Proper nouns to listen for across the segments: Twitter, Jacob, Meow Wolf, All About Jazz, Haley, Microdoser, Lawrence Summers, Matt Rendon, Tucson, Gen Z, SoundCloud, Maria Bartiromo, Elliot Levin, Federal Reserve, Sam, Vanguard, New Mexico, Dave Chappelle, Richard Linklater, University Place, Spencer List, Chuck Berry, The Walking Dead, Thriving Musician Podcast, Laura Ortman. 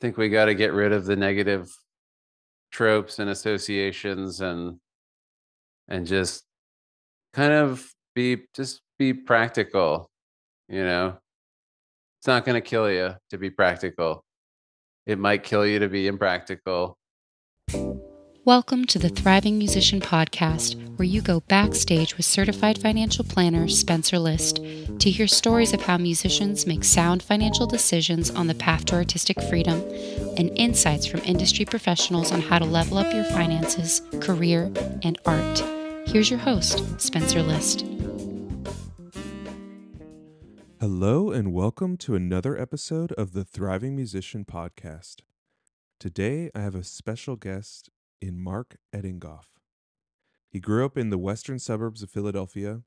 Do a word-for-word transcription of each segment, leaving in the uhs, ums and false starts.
think we got to get rid of the negative tropes and associations and and just kind of be just be practical. You know, it's not going to kill you to be practical. It might kill you to be impractical. Welcome to the Thriving Musician Podcast, where you go backstage with certified financial planner Spencer List to hear stories of how musicians make sound financial decisions on the path to artistic freedom and insights from industry professionals on how to level up your finances, career, and art. Here's your host, Spencer List. Hello, and welcome to another episode of the Thriving Musician Podcast. Today, I have a special guest in Mark Ettingoff. He grew up in the western suburbs of Philadelphia.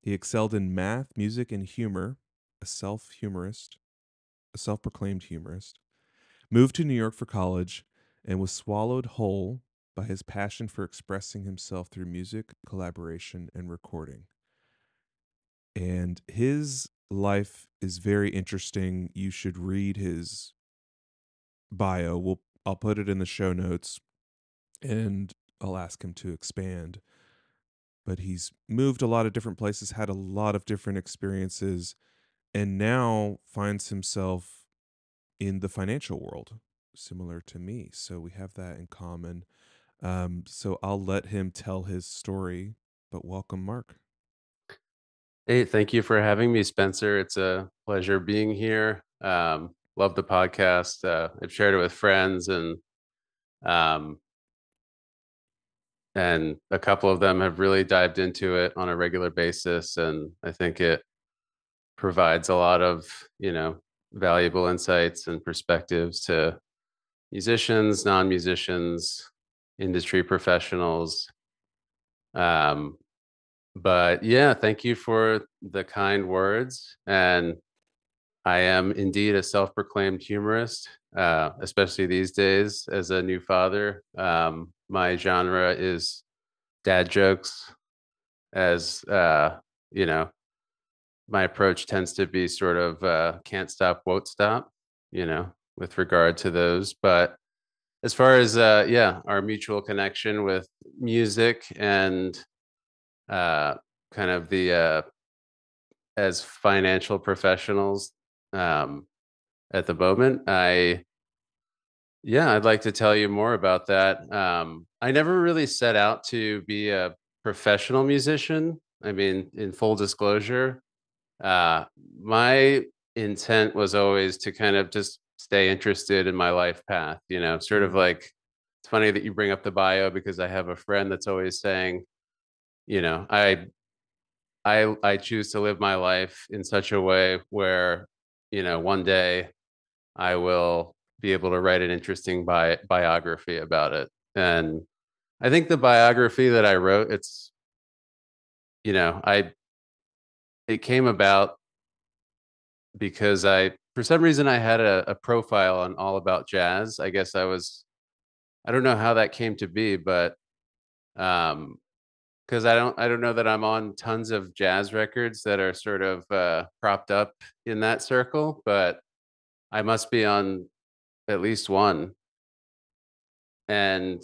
He excelled in math, music, and humor, a self-humorist, a self-proclaimed humorist, moved to New York for college, and was swallowed whole by his passion for expressing himself through music, collaboration, and recording. And his life is very interesting. You should read his bio. We'll, I'll put it in the show notes, and I'll ask him to expand. But he's moved a lot of different places, had a lot of different experiences, and now finds himself in the financial world, similar to me. So we have that in common. Um, so I'll let him tell his story, but welcome, Mark. Hey, thank you for having me, Spencer. It's a pleasure being here. Um, love the podcast. Uh, I've shared it with friends, and um, and a couple of them have really dived into it on a regular basis. And I think it provides a lot of, you know, valuable insights and perspectives to musicians, non-musicians, industry professionals. Um, But yeah, thank you for the kind words. And I am indeed a self-proclaimed humorist, uh, especially these days as a new father. Um, my genre is dad jokes, as uh, you know, my approach tends to be sort of uh, can't stop, won't stop, you know, with regard to those. But as far as, uh, yeah, our mutual connection with music and uh kind of the uh as financial professionals um at the moment, I yeah I'd like to tell you more about that. um I never really set out to be a professional musician. I mean, in full disclosure, uh my intent was always to kind of just stay interested in my life path, you know, sort of like, it's funny that you bring up the bio, because I have a friend that's always saying, you know, I, I, I choose to live my life in such a way where, you know, one day I will be able to write an interesting bi- biography about it. And I think the biography that I wrote, it's, you know, I, it came about because I, for some reason I had a, a profile on All About Jazz. I guess I was, I don't know how that came to be, but, um, because I don't, I don't know that I'm on tons of jazz records that are sort of uh, propped up in that circle, but I must be on at least one. And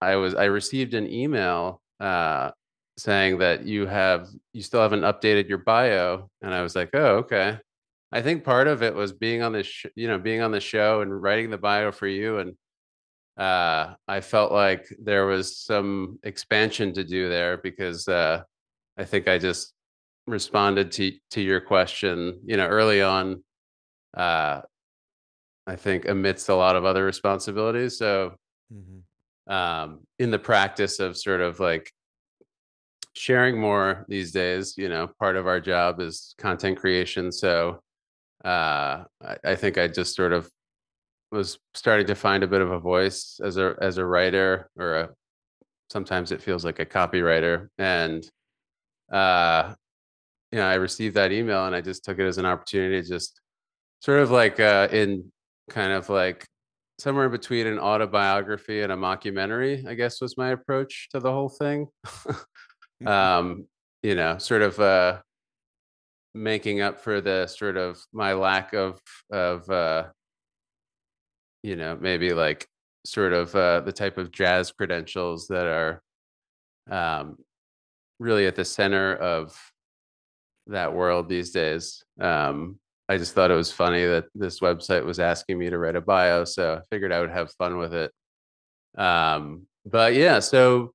I was, I received an email uh, saying that you have, you still haven't updated your bio, and I was like, oh, okay. I think part of it was being on this, sh- you know, being on the show and writing the bio for you, and uh I felt like there was some expansion to do there, because uh I think I just responded to to your question, you know, early on, uh I think amidst a lot of other responsibilities. So mm-hmm. um in the practice of sort of like sharing more these days, you know, part of our job is content creation. So uh I, I think I just sort of was starting to find a bit of a voice as a as a writer, or a, sometimes it feels like a copywriter. And uh, you know, I received that email, and I just took it as an opportunity to just sort of like uh, in kind of like somewhere between an autobiography and a mockumentary, I guess, was my approach to the whole thing. um, you know, sort of uh, making up for the sort of my lack of of. Uh, you know, maybe like sort of uh, the type of jazz credentials that are um, really at the center of that world these days. Um, I just thought it was funny that this website was asking me to write a bio, so I figured I would have fun with it. Um, but yeah, so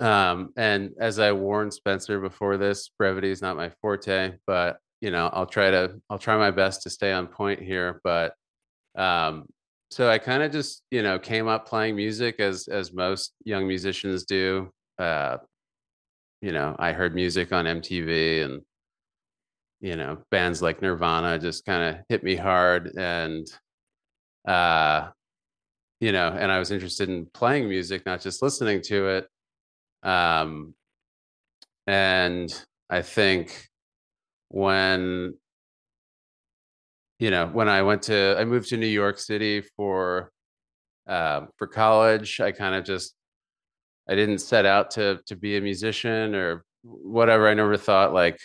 um, and as I warned Spencer before this, brevity is not my forte, but you know, I'll try to I'll try my best to stay on point here. But um, so I kind of just, you know, came up playing music as as most young musicians do. Uh, you know, I heard music on M T V, and you know, bands like Nirvana just kind of hit me hard, and uh, you know, and I was interested in playing music, not just listening to it. Um, and I think when, you know, when I went to, I moved to New York City for, uh, for college, I kind of just, I didn't set out to to be a musician or whatever. I never thought like,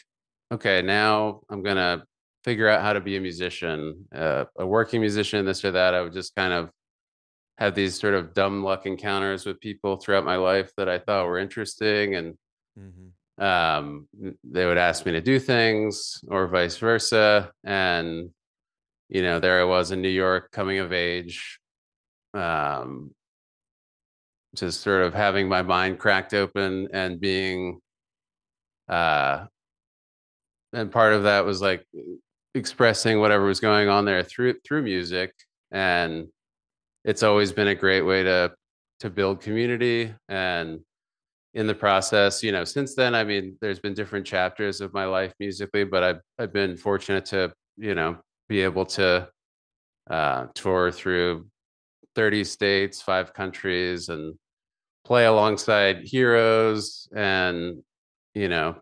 okay, now I'm going to figure out how to be a musician, uh, a working musician, this or that. I would just kind of have these sort of dumb luck encounters with people throughout my life that I thought were interesting. And mm-hmm. um, they would ask me to do things or vice versa. And, you know, there I was in New York, coming of age, um, just sort of having my mind cracked open and being, uh, and part of that was like expressing whatever was going on there through through music. And it's always been a great way to to build community. And in the process, you know, since then, I mean, there's been different chapters of my life musically, but I've I've been fortunate to, you know, be able to uh, tour through thirty states, five countries, and play alongside heroes and, you know,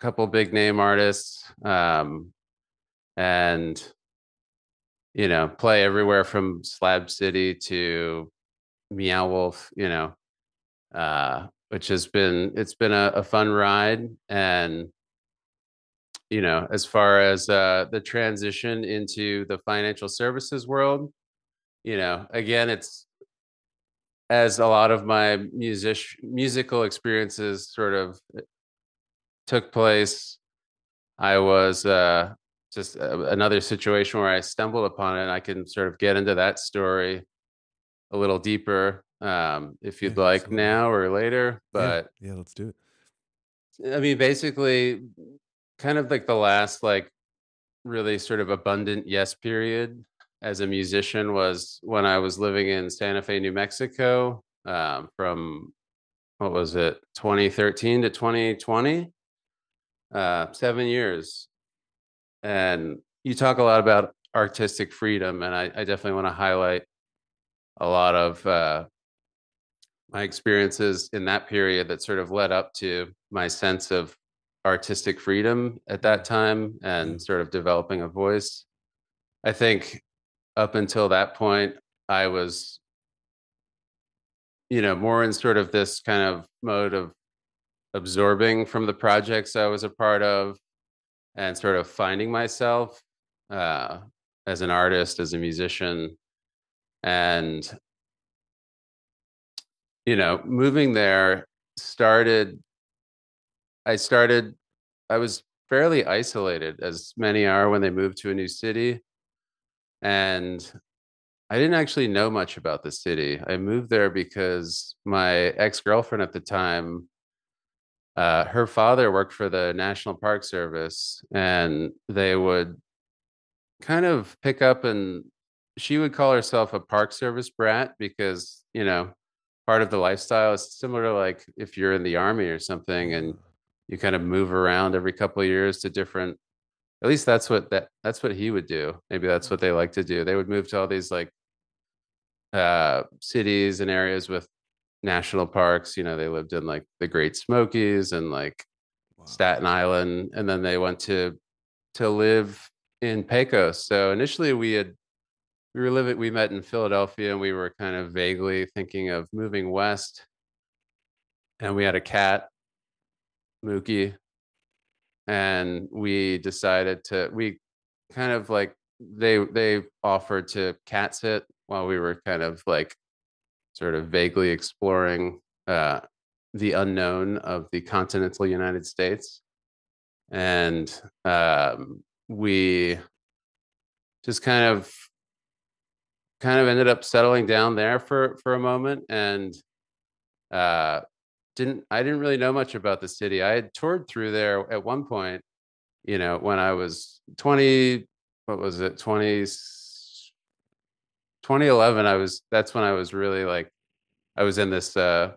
couple big name artists, um, and, you know, play everywhere from Slab City to Meow Wolf, you know, uh, which has been, it's been a, a fun ride. And, you know, as far as uh, the transition into the financial services world, you know, again, it's, as a lot of my music musical experiences sort of took place, I was uh, just uh, another situation where I stumbled upon it, and I can sort of get into that story a little deeper um, if you'd yeah, like absolutely. Now or later. But yeah. yeah, let's do it. I mean, basically, kind of like the last like really sort of abundant yes period as a musician was when I was living in Santa Fe, New Mexico, um, from what was it, twenty thirteen to twenty twenty. Uh, seven years. And you talk a lot about artistic freedom, and I, I definitely want to highlight a lot of uh, my experiences in that period that sort of led up to my sense of artistic freedom at that time and sort of developing a voice. I think up until that point, I was, you know, more in sort of this kind of mode of absorbing from the projects I was a part of and sort of finding myself uh, as an artist, as a musician. And, you know, moving there started, I started, I was fairly isolated, as many are when they move to a new city. And I didn't actually know much about the city. I moved there because my ex-girlfriend at the time, Uh, her father worked for the National Park Service, and they would kind of pick up, and she would call herself a Park Service brat because, you know, part of the lifestyle is similar to like if you're in the army or something and you kind of move around every couple of years to different, at least that's what that that's what he would do. Maybe that's what they like to do. They would move to all these like uh, cities and areas with national parks. You know, they lived in like the Great Smokies and like wow. Staten Island, and then they went to to live in Pecos. So initially we had we were living we met in Philadelphia, and we were kind of vaguely thinking of moving west, and we had a cat, Mookie, and we decided to we kind of like they they offered to cat sit while we were kind of like sort of vaguely exploring uh, the unknown of the continental United States. And um, we just kind of kind of ended up settling down there for, for a moment. And uh, didn't I didn't really know much about the city. I had toured through there at one point, you know, when I was twenty, what was it, twenty, twenty eleven, I was, that's when I was really like, I was in this uh,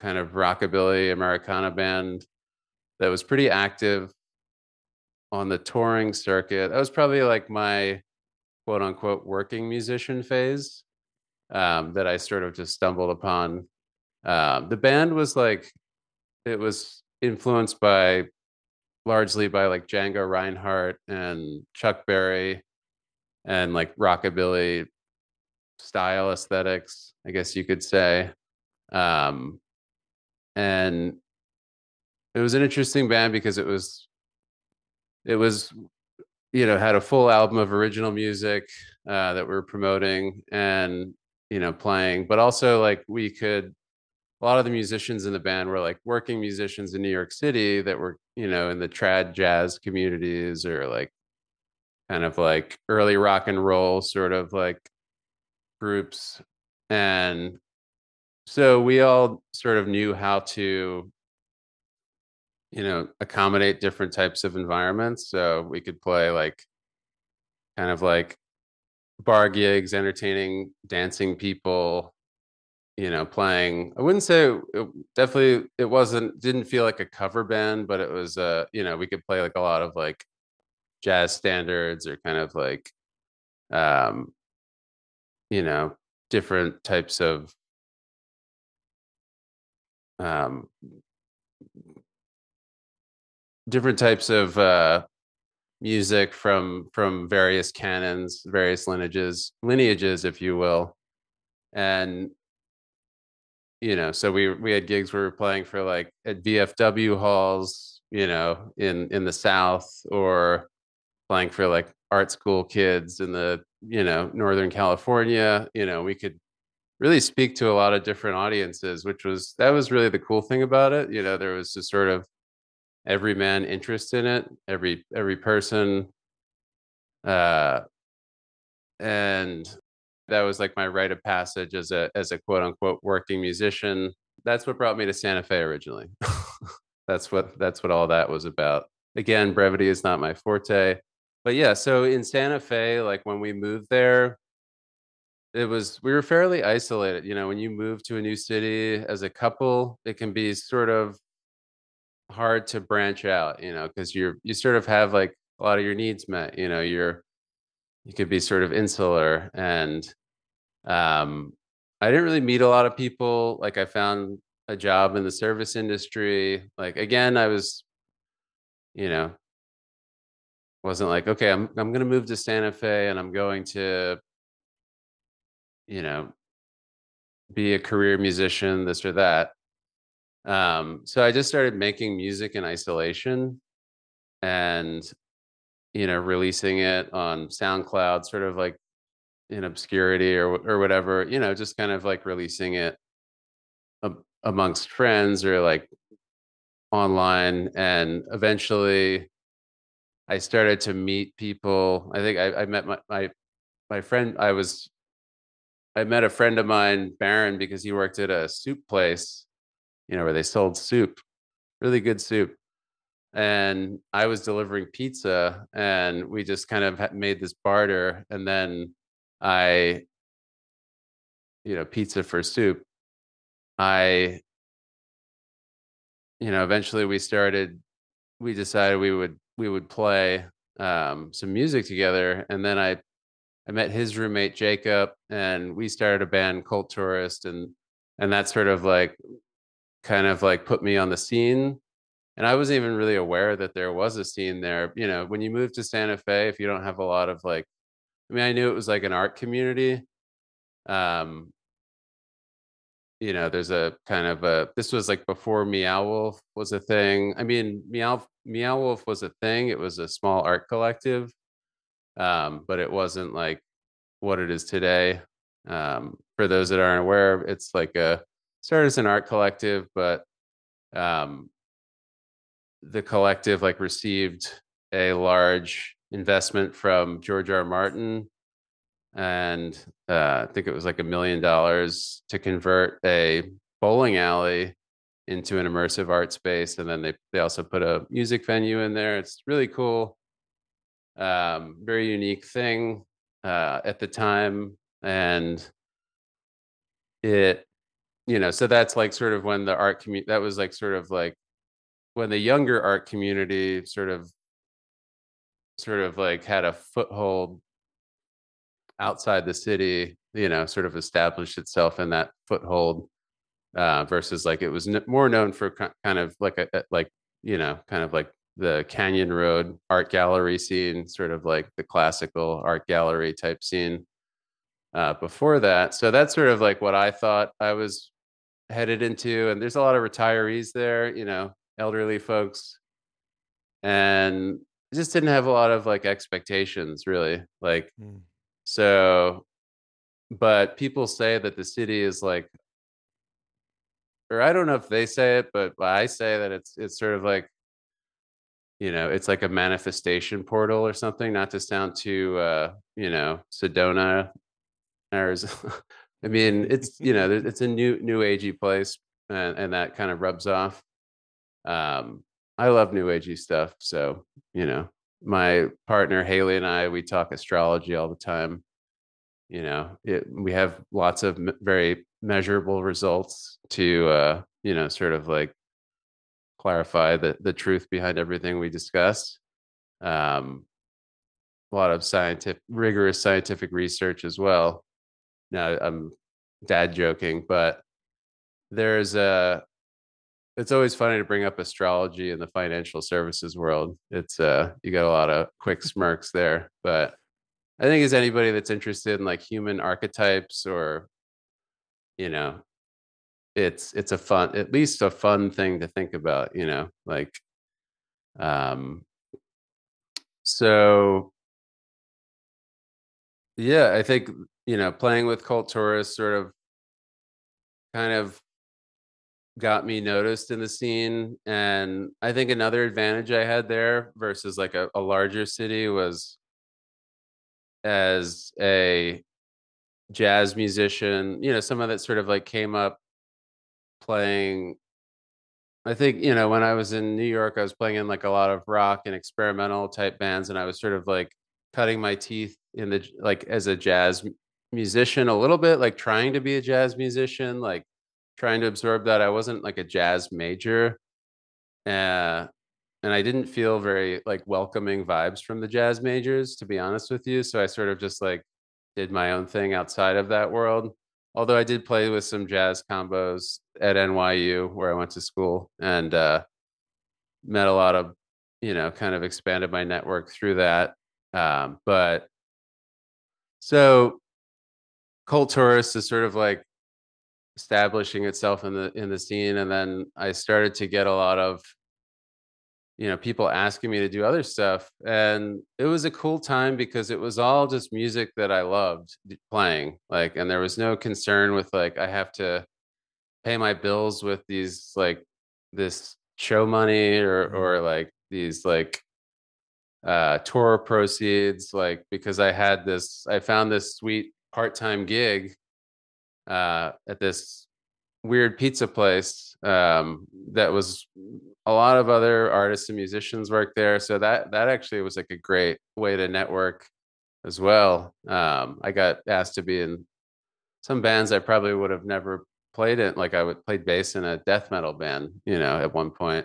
kind of rockabilly Americana band that was pretty active on the touring circuit. That was probably like my quote unquote working musician phase um, that I sort of just stumbled upon. Um, the band was like, it was influenced by largely by like Django Reinhardt and Chuck Berry and like rockabilly style aesthetics, I guess you could say. Um, and it was an interesting band because it was, it was, you know, had a full album of original music uh, that we were promoting and, you know, playing, but also like we could, a lot of the musicians in the band were like working musicians in New York City that were, you know, in the trad jazz communities or like kind of like early rock and roll sort of like groups. And so we all sort of knew how to, you know, accommodate different types of environments. So we could play like kind of like bar gigs, entertaining, dancing people, you know, playing, I wouldn't say it, definitely it wasn't, didn't feel like a cover band, but it was, uh, you know, we could play like a lot of like jazz standards or kind of like, um, you know, different types of, um, different types of uh, music from, from various canons, various lineages, lineages, if you will. And, you know, so we we had gigs where we were playing for like at V F W halls, you know, in in the South, or playing for like art school kids in the, you know, Northern California. You know, we could really speak to a lot of different audiences, which was, that was really the cool thing about it. You know, there was just sort of every man interest in it, every every person. Uh, and that was like my rite of passage as a as a quote unquote working musician. That's what brought me to Santa Fe originally. that's what that's what all that was about. Again, brevity is not my forte. But yeah, so in Santa Fe, like when we moved there, it was, we were fairly isolated. You know, when you move to a new city as a couple, it can be sort of hard to branch out, you know, because you're you sort of have like a lot of your needs met. You know, you're You could be sort of insular, and um, I didn't really meet a lot of people. Like I found a job in the service industry. Like again, I was, you know, wasn't like, okay, I'm I'm gonna move to Santa Fe and I'm going to, you know, be a career musician, this or that. Um, so I just started making music in isolation, and you know, releasing it on SoundCloud, sort of like in obscurity or or whatever, you know, just kind of like releasing it ab- amongst friends or like online. And eventually I started to meet people. I think I, I met my, my, my friend, I was, I met a friend of mine, Baron, because he worked at a soup place, you know, where they sold soup, really good soup. And I was delivering pizza, and we just kind of made this barter. And then I, you know, pizza for soup. I, you know, eventually we started, we decided we would, we would play um, some music together. And then I, I met his roommate, Jacob, and we started a band, Cult Tourist. And, and that sort of like, kind of like put me on the scene. And I wasn't even really aware that there was a scene there. You know, when you move to Santa Fe, if you don't have a lot of like, I mean, I knew it was like an art community. Um, you know, there's a kind of a, this was like before Meow Wolf was a thing. I mean, Meow, Meow Wolf was a thing. It was a small art collective um, but it wasn't like what it is today. Um, for those that aren't aware, it's like a started as an art collective, but um, the collective like received a large investment from George R. Martin, and uh, I think it was like a million dollars to convert a bowling alley into an immersive art space, and then they they also put a music venue in there. It's really cool, um, very unique thing uh, at the time, and it, you know, so that's like sort of when the art community, that was like sort of like when the younger art community sort of sort of like had a foothold outside the city, you know, sort of established itself in that foothold. Uh, versus like it was n- more known for k- kind of like a, a like, you know, kind of like the Canyon Road art gallery scene, sort of like the classical art gallery type scene uh, before that. So that's sort of like what I thought I was headed into. And there's a lot of retirees there, you know, elderly folks, and I just didn't have a lot of like expectations really. Like, mm. so, but people say that the city is like, or I don't know if they say it, but I say that it's it's sort of like, you know, it's like a manifestation portal or something, not to sound too, uh, you know, Sedona, Arizona. I mean, it's, you know, it's a new, new agey place, and, and that kind of rubs off. Um, I love new agey stuff. So, you know, my partner, Haley, and I, we talk astrology all the time. You know, it, we have lots of m- very measurable results to, uh, you know, sort of like clarify the, the truth behind everything we discuss. Um, a lot of scientific, rigorous scientific research as well. Now I'm dad joking, but there's a, it's always funny to bring up astrology in the financial services world. It's uh, you got a lot of quick smirks there, but I think as anybody that's interested in like human archetypes or, you know, it's, it's a fun, at least a fun thing to think about, you know, like, um, so yeah, I think, you know, playing with Cult Tourist sort of kind of got me noticed in the scene. And I think another advantage I had there versus like a, a larger city was, as a jazz musician, you know, someone that sort of like came up playing, I think, you know, when I was in New York, I was playing in like a lot of rock and experimental type bands, and I was sort of like cutting my teeth in the, like as a jazz musician a little bit, like trying to be a jazz musician, like trying to absorb that. I wasn't like a jazz major, uh and I didn't feel very like welcoming vibes from the jazz majors, to be honest with you. So I sort of just like did my own thing outside of that world. Although I did play with some jazz combos at N Y U where I went to school, and uh, met a lot of, you know, kind of expanded my network through that. Um, but so Cult Tourist is sort of like establishing itself in the, in the scene. And then I started to get a lot of, you know, people asking me to do other stuff. And it was a cool time because it was all just music that I loved playing, like, and there was no concern with like, I have to pay my bills with these, like this show money or, or like these, like uh, tour proceeds, like, because I had this, I found this sweet part-time gig uh, at this weird pizza place um, that was, a lot of other artists and musicians work there. So that, that actually was like a great way to network as well. Um, I got asked to be in some bands I probably would have never played in. Like I would played bass in a death metal band, you know, at one point,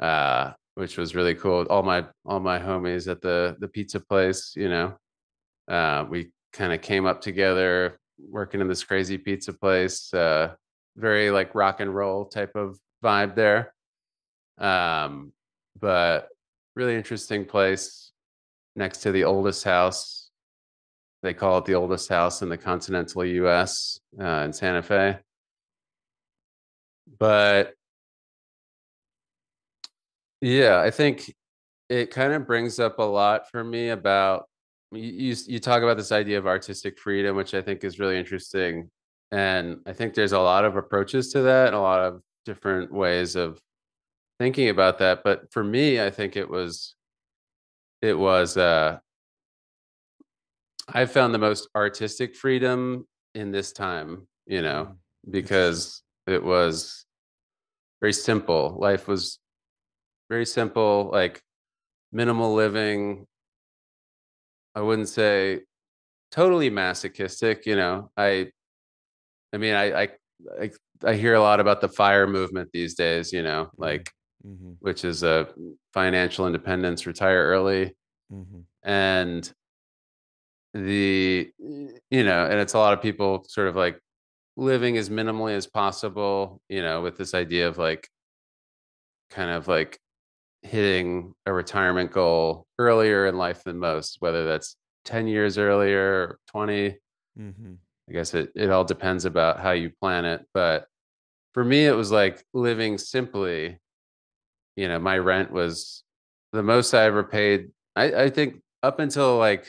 uh, which was really cool. All my, all my homies at the, the pizza place, you know, uh, we kind of came up together working in this crazy pizza place, uh, very like rock and roll type of vibe there. Um, but really interesting place next to the oldest house. They call it the oldest house in the continental U S, uh, in Santa Fe. But yeah, I think it kind of brings up a lot for me about you you talk about this idea of artistic freedom, which I think is really interesting. And I think there's a lot of approaches to that and a lot of different ways of thinking about that. But for me, I think it was, it was, uh, I found the most artistic freedom in this time, you know, because it was very simple. Life was very simple, like minimal living. I wouldn't say totally masochistic, you know, I, I mean, I, I I I hear a lot about the FIRE movement these days, you know, like, mm-hmm. which is a financial independence, retire early. Mm-hmm. And the, you know, and it's a lot of people sort of like living as minimally as possible, you know, with this idea of like, kind of like hitting a retirement goal earlier in life than most, whether that's ten years earlier, or twenty. Mm-hmm. I guess it, it all depends about how you plan it. But for me, it was like living simply, you know, my rent was the most I ever paid. I, I think up until like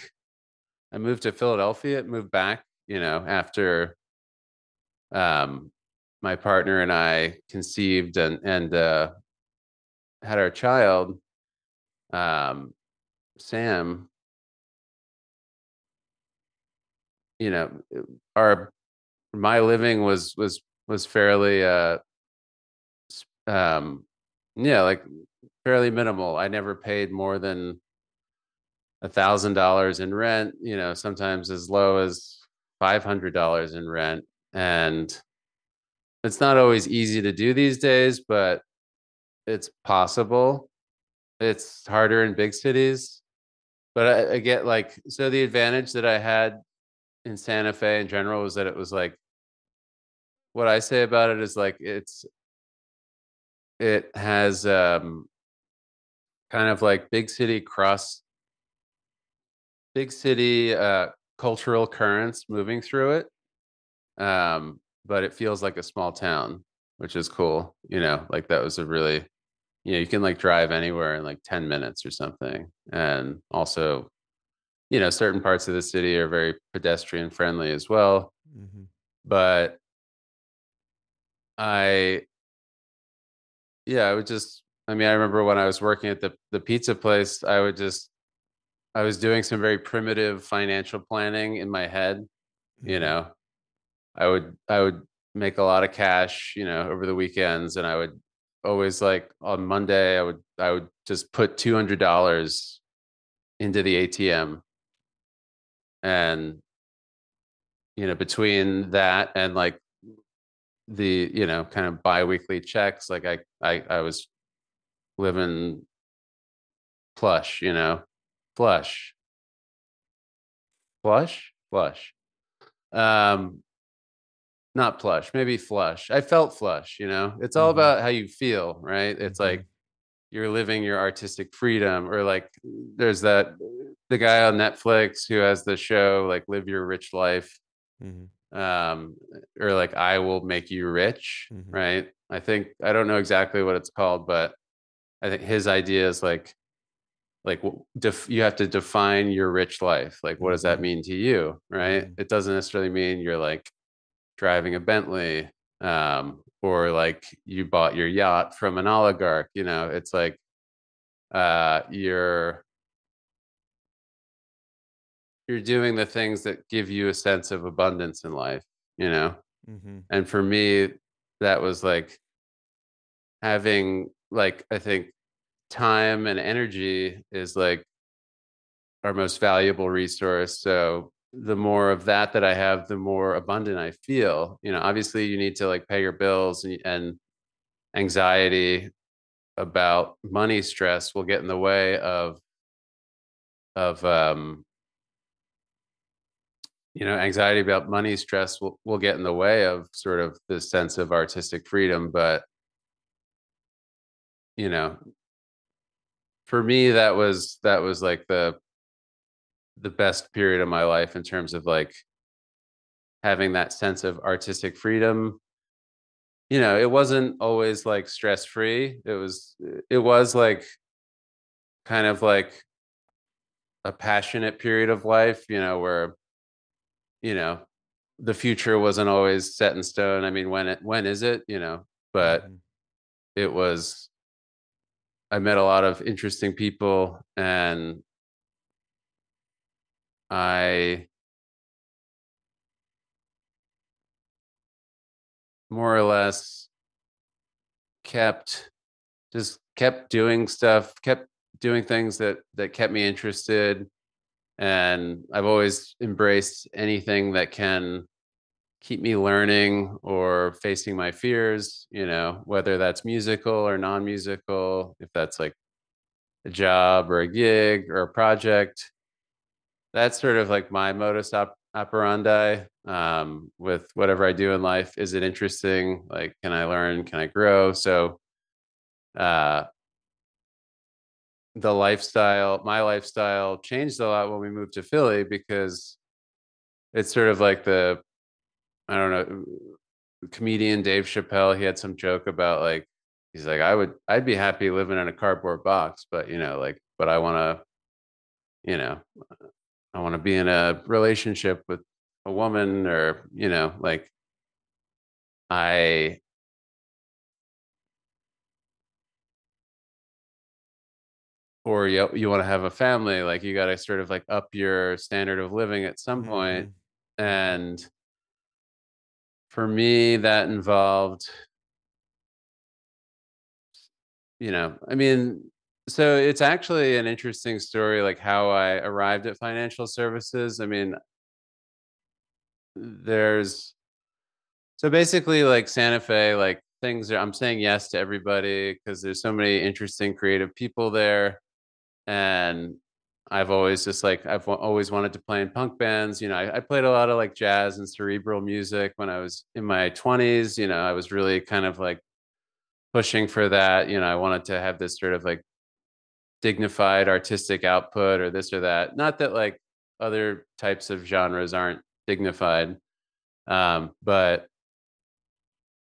I moved to Philadelphia, moved back, you know, after um, my partner and I conceived and, and uh, had our child, um, Sam. You know, our my living was was was fairly uh um yeah like fairly minimal. I never paid more than a thousand dollars in rent, you know, sometimes as low as five hundred dollars in rent. And it's not always easy to do these days, but it's possible. It's harder in big cities, but I, I get like, so the advantage that I had in Santa Fe in general was that it was like, what I say about it is like, it's, it has um, kind of like big city cross, big city uh, cultural currents moving through it. Um, but it feels like a small town, which is cool. You know, like that was a really, you know, you can like drive anywhere in like ten minutes or something. And also, you know, certain parts of the city are very pedestrian friendly as well. Mm-hmm. But I, yeah, I would just, I mean, I remember when I was working at the, the pizza place, I would just, I was doing some very primitive financial planning in my head. Mm-hmm. You know, I would, I would make a lot of cash, you know, over the weekends. And I would always like on Monday, I would, I would just put two hundred dollars into the A T M. And, you know, between that and like the, you know, kind of bi-weekly checks, like I, I, I was living plush, you know, flush, flush, flush, um, not plush, maybe flush. I felt flush, you know, it's all mm-hmm. about how you feel, right? It's mm-hmm. like, you're living your artistic freedom, or like there's that, the guy on Netflix who has the show, like Live Your Rich Life, mm-hmm. um, or like I Will Make You Rich. Mm-hmm. Right. I think, I don't know exactly what it's called, but I think his idea is like, like def- you have to define your rich life. Like, what does that mean to you? Right. Mm-hmm. It doesn't necessarily mean you're like driving a Bentley, um, or like you bought your yacht from an oligarch, you know, it's like uh, you're you're doing the things that give you a sense of abundance in life, you know? Mm-hmm. And for me, that was like having like, I think time and energy is like our most valuable resource. So the more of that that I have, the more abundant I feel. You know, obviously you need to like pay your bills, and, and anxiety about money stress will get in the way of, of, um, you know, anxiety about money stress will, will get in the way of sort of this sense of artistic freedom. But, you know, for me, that was, that was like the, the best period of my life in terms of like having that sense of artistic freedom. You know, it wasn't always like stress free. It was, it was like kind of like a passionate period of life, you know, where, you know, the future wasn't always set in stone. I mean, when it, when is it, you know, but it was, I met a lot of interesting people, and I more or less kept just kept doing stuff, kept doing things that, that kept me interested. And I've always embraced anything that can keep me learning or facing my fears, you know, whether that's musical or non-musical, if that's like a job or a gig or a project. That's sort of like my modus op- operandi um, with whatever I do in life. Is it interesting? Like, can I learn? Can I grow? So uh, the lifestyle, my lifestyle changed a lot when we moved to Philly, because it's sort of like the, I don't know, comedian Dave Chappelle, he had some joke about like, he's like, I would, I'd be happy living in a cardboard box, but you know, like, but I want to, you know, I want to be in a relationship with a woman, or, you know, like I, or you, you want to have a family, like you got to sort of like up your standard of living at some point. Mm-hmm. And for me, that involved, you know, I mean, so it's actually an interesting story, like how I arrived at financial services. I mean, there's, so basically like Santa Fe, like things are, I'm saying yes to everybody because there's so many interesting creative people there. And I've always just like, I've always wanted to play in punk bands. You know, I, I played a lot of like jazz and cerebral music when I was in my twenties, you know, I was really kind of like pushing for that. You know, I wanted to have this sort of like dignified artistic output or this or that. Not that like other types of genres aren't dignified, um, but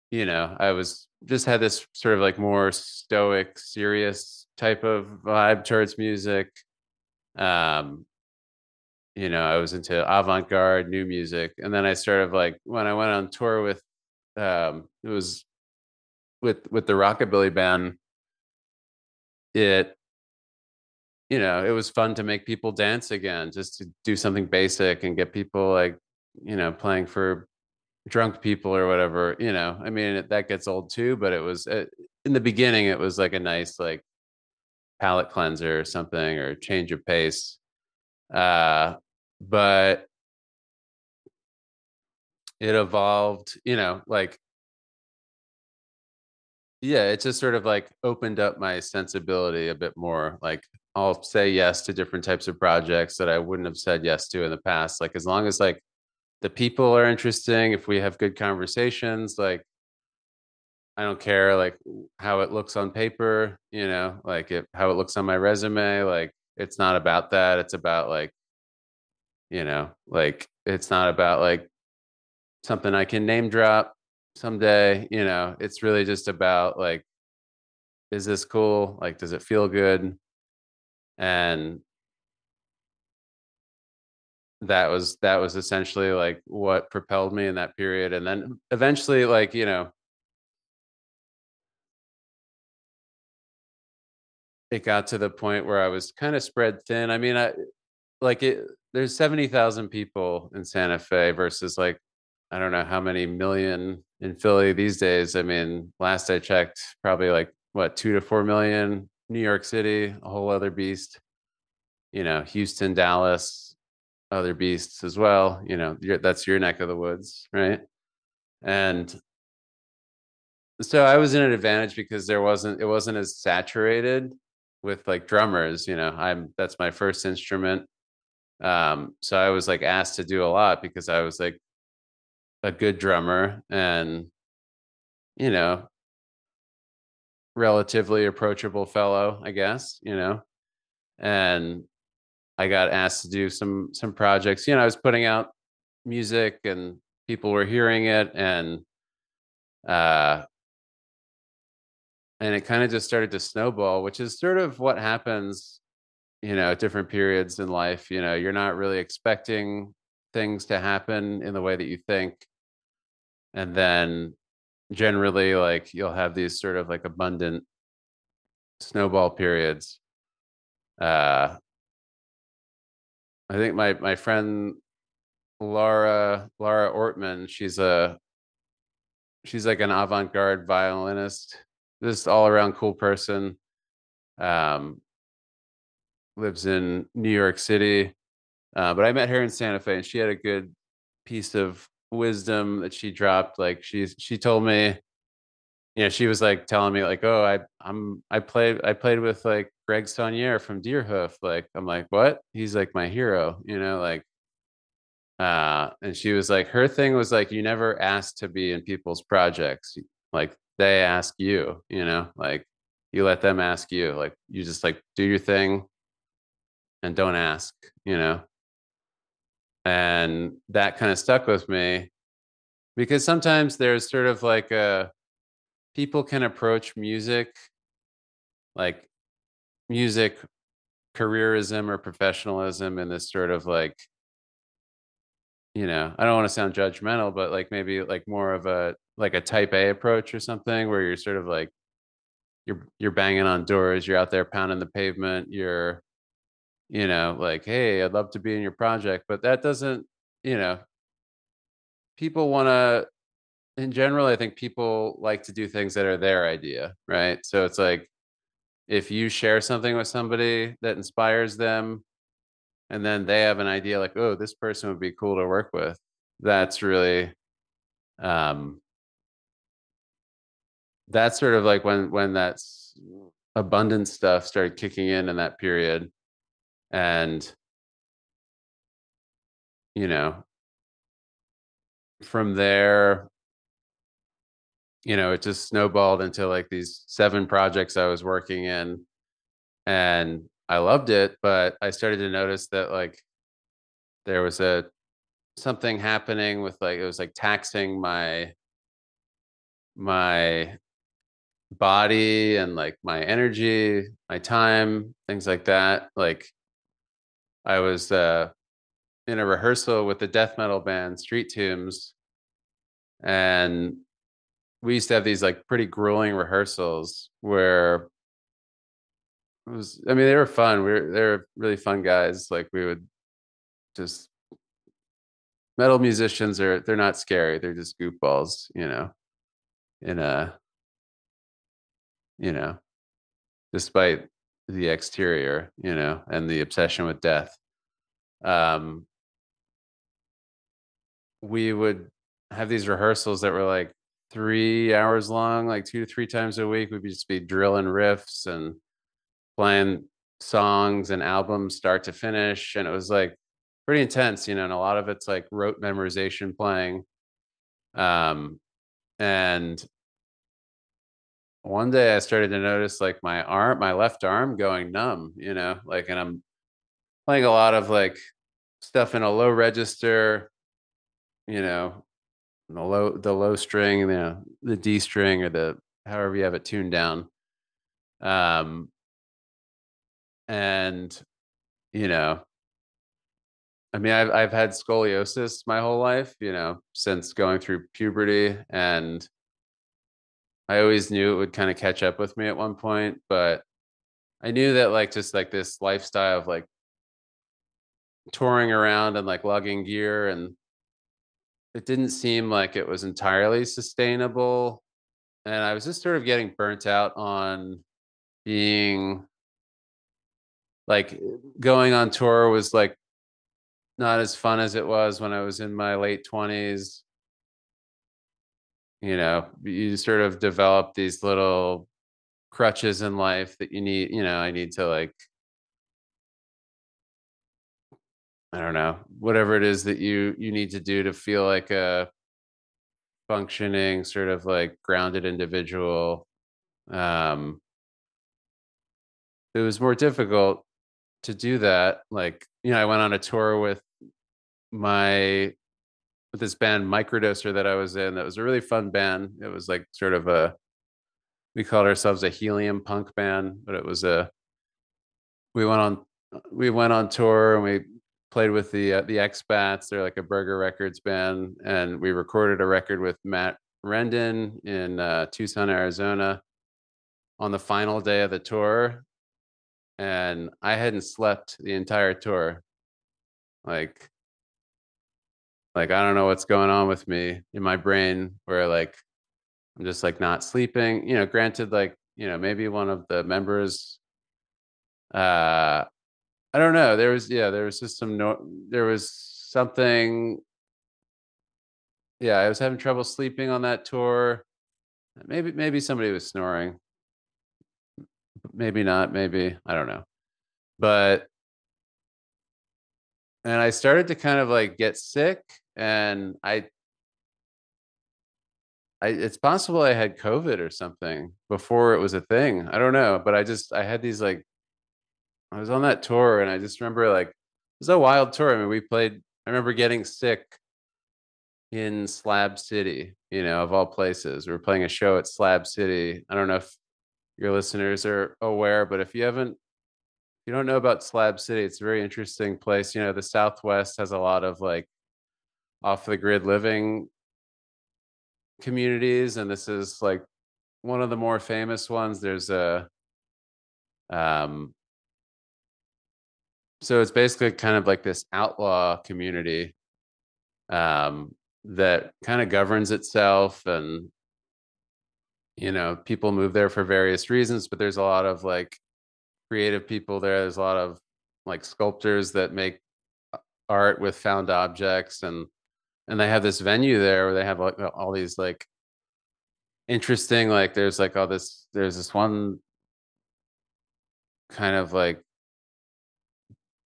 you know, I was just had this sort of like more stoic, serious type of vibe towards music. Um, you know, I was into avant-garde, new music, and then I sort of like when I went on tour with, um, it was with with the Rockabilly Band. It. You know, it was fun to make people dance again, just to do something basic and get people like, you know, playing for drunk people or whatever, you know, I mean, it, that gets old too, but it was it, in the beginning, it was like a nice, like palate cleanser or something, or change of pace. Uh, but it evolved, you know, like, yeah, it just sort of like opened up my sensibility a bit more, like, I'll say yes to different types of projects that I wouldn't have said yes to in the past. Like, as long as like the people are interesting, if we have good conversations, like, I don't care, like how it looks on paper, you know, like it, how it looks on my resume. Like, it's not about that. It's about like, you know, like, it's not about like something I can name drop someday, you know, it's really just about like, is this cool? Like, does it feel good? And that was that was essentially like what propelled me in that period. And then eventually, like, you know, it got to the point where I was kind of spread thin. I mean, I like it. There's seventy thousand people in Santa Fe versus like, I don't know how many million in Philly these days. I mean, last I checked, probably like what, two to four million. New York City, a whole other beast, you know, Houston, Dallas, other beasts as well. You know, that's your neck of the woods, right? And so I was in an advantage because there wasn't, it wasn't as saturated with like drummers, you know, I'm, that's my first instrument. Um, so I was like asked to do a lot because I was like a good drummer and, you know, relatively approachable fellow, I guess, you know, and I got asked to do some some projects. You know, I was putting out music and people were hearing it, and uh, and it kind of just started to snowball, which is sort of what happens you know, different periods in life, you know, you're not really expecting things to happen in the way that you think. And then generally, like, you'll have these sort of like abundant snowball periods. Uh, I think my, my friend, Laura, Laura Ortman, she's a, she's like an avant-garde violinist, this all around cool person. Um, lives in New York City. Uh, but I met her in Santa Fe, and she had a good piece of wisdom that she dropped. Like she's, she told me, you know, she was like telling me like, oh, I, I'm, I played, I played with like Greg Stonier from Deerhoof. Like, I'm like, what? He's like my hero, you know, like, uh, and she was like, her thing was like, you never ask to be in people's projects. Like they ask you, you know, like you let them ask you, like, you just like do your thing and don't ask, you know. And that kind of stuck with me, because sometimes there's sort of like a, people can approach music, like music careerism or professionalism in this sort of like, you know, I don't want to sound judgmental, but like maybe like more of a, like a type A approach or something, where you're sort of like, you're, you're banging on doors, you're out there pounding the pavement, you're, you know, like, hey, I'd love to be in your project. But that doesn't, you know, people want to, in general, I think people like to do things that are their idea, right? So it's like, if you share something with somebody that inspires them, and then they have an idea like, oh, this person would be cool to work with, that's really, um, that's sort of like when, when that abundant stuff started kicking in in that period. And, you know, from there, you know, it just snowballed into like these seven projects I was working in, and I loved it. But I started to notice that like there was a something happening with like, it was like taxing my my body and like my energy, my time, things like that. Like I was uh, in a rehearsal with the death metal band Street Tombs, and we used to have these like pretty grueling rehearsals where it was, I mean, they were fun. We were, they were really fun guys. Like we would just, metal musicians are, they're not scary. They're just goofballs, you know, in a, you know, despite the exterior, you know, and the obsession with death. Um, we would have these rehearsals that were like three hours long, like two to three times a week. We'd just be drilling riffs and playing songs and albums start to finish. And it was like pretty intense, you know, and a lot of it's like rote memorization playing. Um, and one day I started to notice like my arm, my left arm going numb, you know, like, and I'm playing a lot of like stuff in a low register, you know, the low, the low string, you know, the D string or the, however you have it tuned down. Um, and, you know, I mean, I've, I've had scoliosis my whole life, you know, since going through puberty, and I always knew it would kind of catch up with me at one point, but I knew that like, just like this lifestyle of like touring around and like lugging gear, and it didn't seem like it was entirely sustainable. And I was just sort of getting burnt out on being like, going on tour was like not as fun as it was when I was in my late twenties. You know, you sort of develop these little crutches in life that you need, you know, I need to like, I don't know, whatever it is that you, you need to do to feel like a functioning sort of like grounded individual. Um, it was more difficult to do that. Like, you know, I went on a tour with my with this band Microdoser that I was in. That was a really fun band. It was like sort of a, we called ourselves a helium punk band, but it was a, we went on we went on tour and we played with the uh, the Expats. They're like a Burger Records band, and we recorded a record with Matt Rendon in uh, Tucson, Arizona, on the final day of the tour. And I hadn't slept the entire tour. Like, like I don't know what's going on with me in my brain, where like I'm just like not sleeping. You know, granted, like, you know, maybe one of the members, uh, I don't know. There was, yeah, there was just some, no, there was something. Yeah, I was having trouble sleeping on that tour. Maybe, maybe somebody was snoring. Maybe not, maybe, I don't know. But, and I started to kind of like get sick, and I, I it's possible I had COVID or something before it was a thing. I don't know, but I just, I had these like, I was on that tour, and I just remember like, it was a wild tour. I mean, we played, I remember getting sick in Slab City, you know, of all places. We were playing a show at Slab City. I don't know if your listeners are aware, but if you haven't, if you don't know about Slab City, it's a very interesting place. You know, the Southwest has a lot of like off the grid living communities, and this is like one of the more famous ones. There's a, um, so it's basically kind of like this outlaw community um, that kind of governs itself, and you know, people move there for various reasons, but there's a lot of like creative people there. There's a lot of like sculptors that make art with found objects, and and they have this venue there where they have like all these like interesting, like there's like all this, there's this one kind of like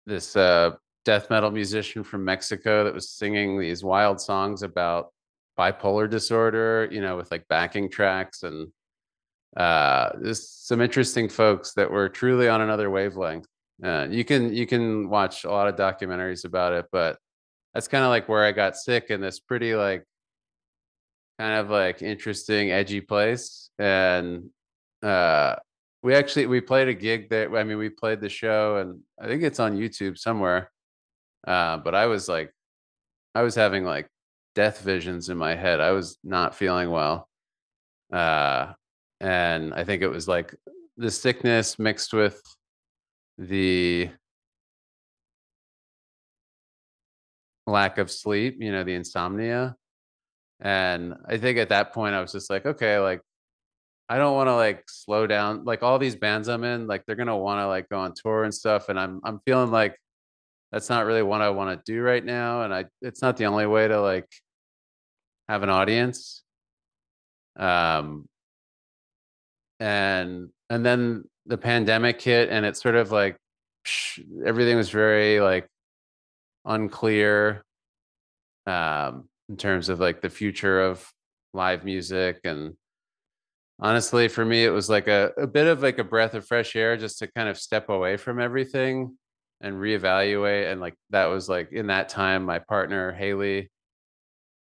this uh, death metal musician from Mexico that was singing these wild songs about bipolar disorder, you know, with like backing tracks, and uh there's some interesting folks that were truly on another wavelength. Uh, you can you can watch a lot of documentaries about it, but that's kind of like where I got sick, in this pretty like kind of like interesting edgy place. And uh we actually we played a gig there. I mean, we played the show, and I think it's on YouTube somewhere. Uh, but I was like, I was having like death visions in my head. I was not feeling well. Uh, and I think it was like the sickness mixed with the lack of sleep, you know, the insomnia. And I think at that point I was just like, okay, like, I don't want to like slow down. Like all these bands I'm in, like they're going to want to like go on tour and stuff. And I'm, I'm feeling like that's not really what I want to do right now. And I, it's not the only way to like have an audience. Um, and, and then the pandemic hit, and it's sort of like, psh, everything was very like unclear, um, in terms of like the future of live music. And honestly, for me, it was like a, a bit of like a breath of fresh air, just to kind of step away from everything and reevaluate. And like, that was like, in that time, my partner, Haley,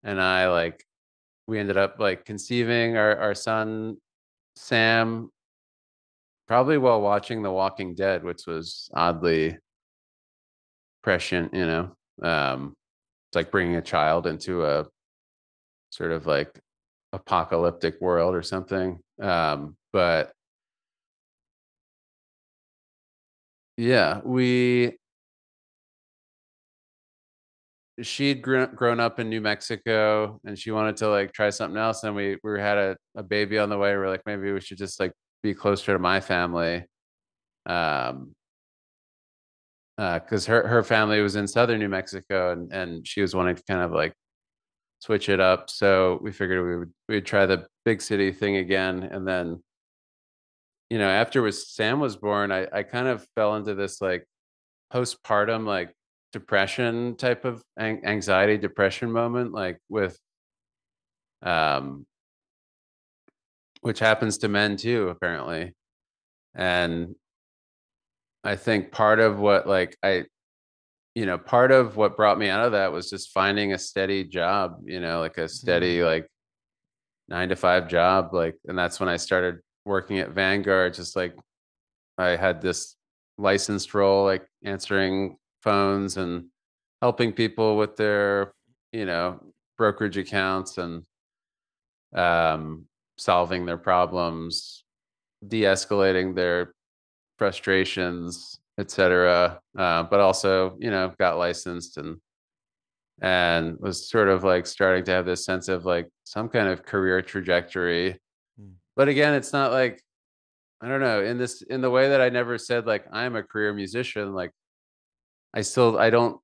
and I, like, we ended up like conceiving our, our son, Sam, probably while watching The Walking Dead, which was oddly prescient, you know, um, it's like bringing a child into a sort of like apocalyptic world or something. Um, but yeah, we, she'd gr- grown up in New Mexico, and she wanted to like try something else. And we, we had a, a baby on the way. We're like, maybe we should just like be closer to my family. Um, uh, cause her, her family was in Southern New Mexico, and, and she was wanting to kind of like switch it up. So we figured we would we'd try the big city thing again. And then, you know, after was Sam was born, I, I kind of fell into this like postpartum, like depression type of an- anxiety depression moment, like with, um, which happens to men too, apparently. And I think part of what like I, you know, part of what brought me out of that was just finding a steady job, you know, like a steady, like nine to five job. Like, and that's when I started working at Vanguard. Just like I had this licensed role, like answering phones and helping people with their, you know, brokerage accounts and um, solving their problems, de-escalating their frustrations, et cetera. Uh, but also, you know, got licensed and and was sort of like starting to have this sense of like some kind of career trajectory. Mm. But again, it's not like, I don't know, in this, in the way that I never said like, I'm a career musician, like I still, I don't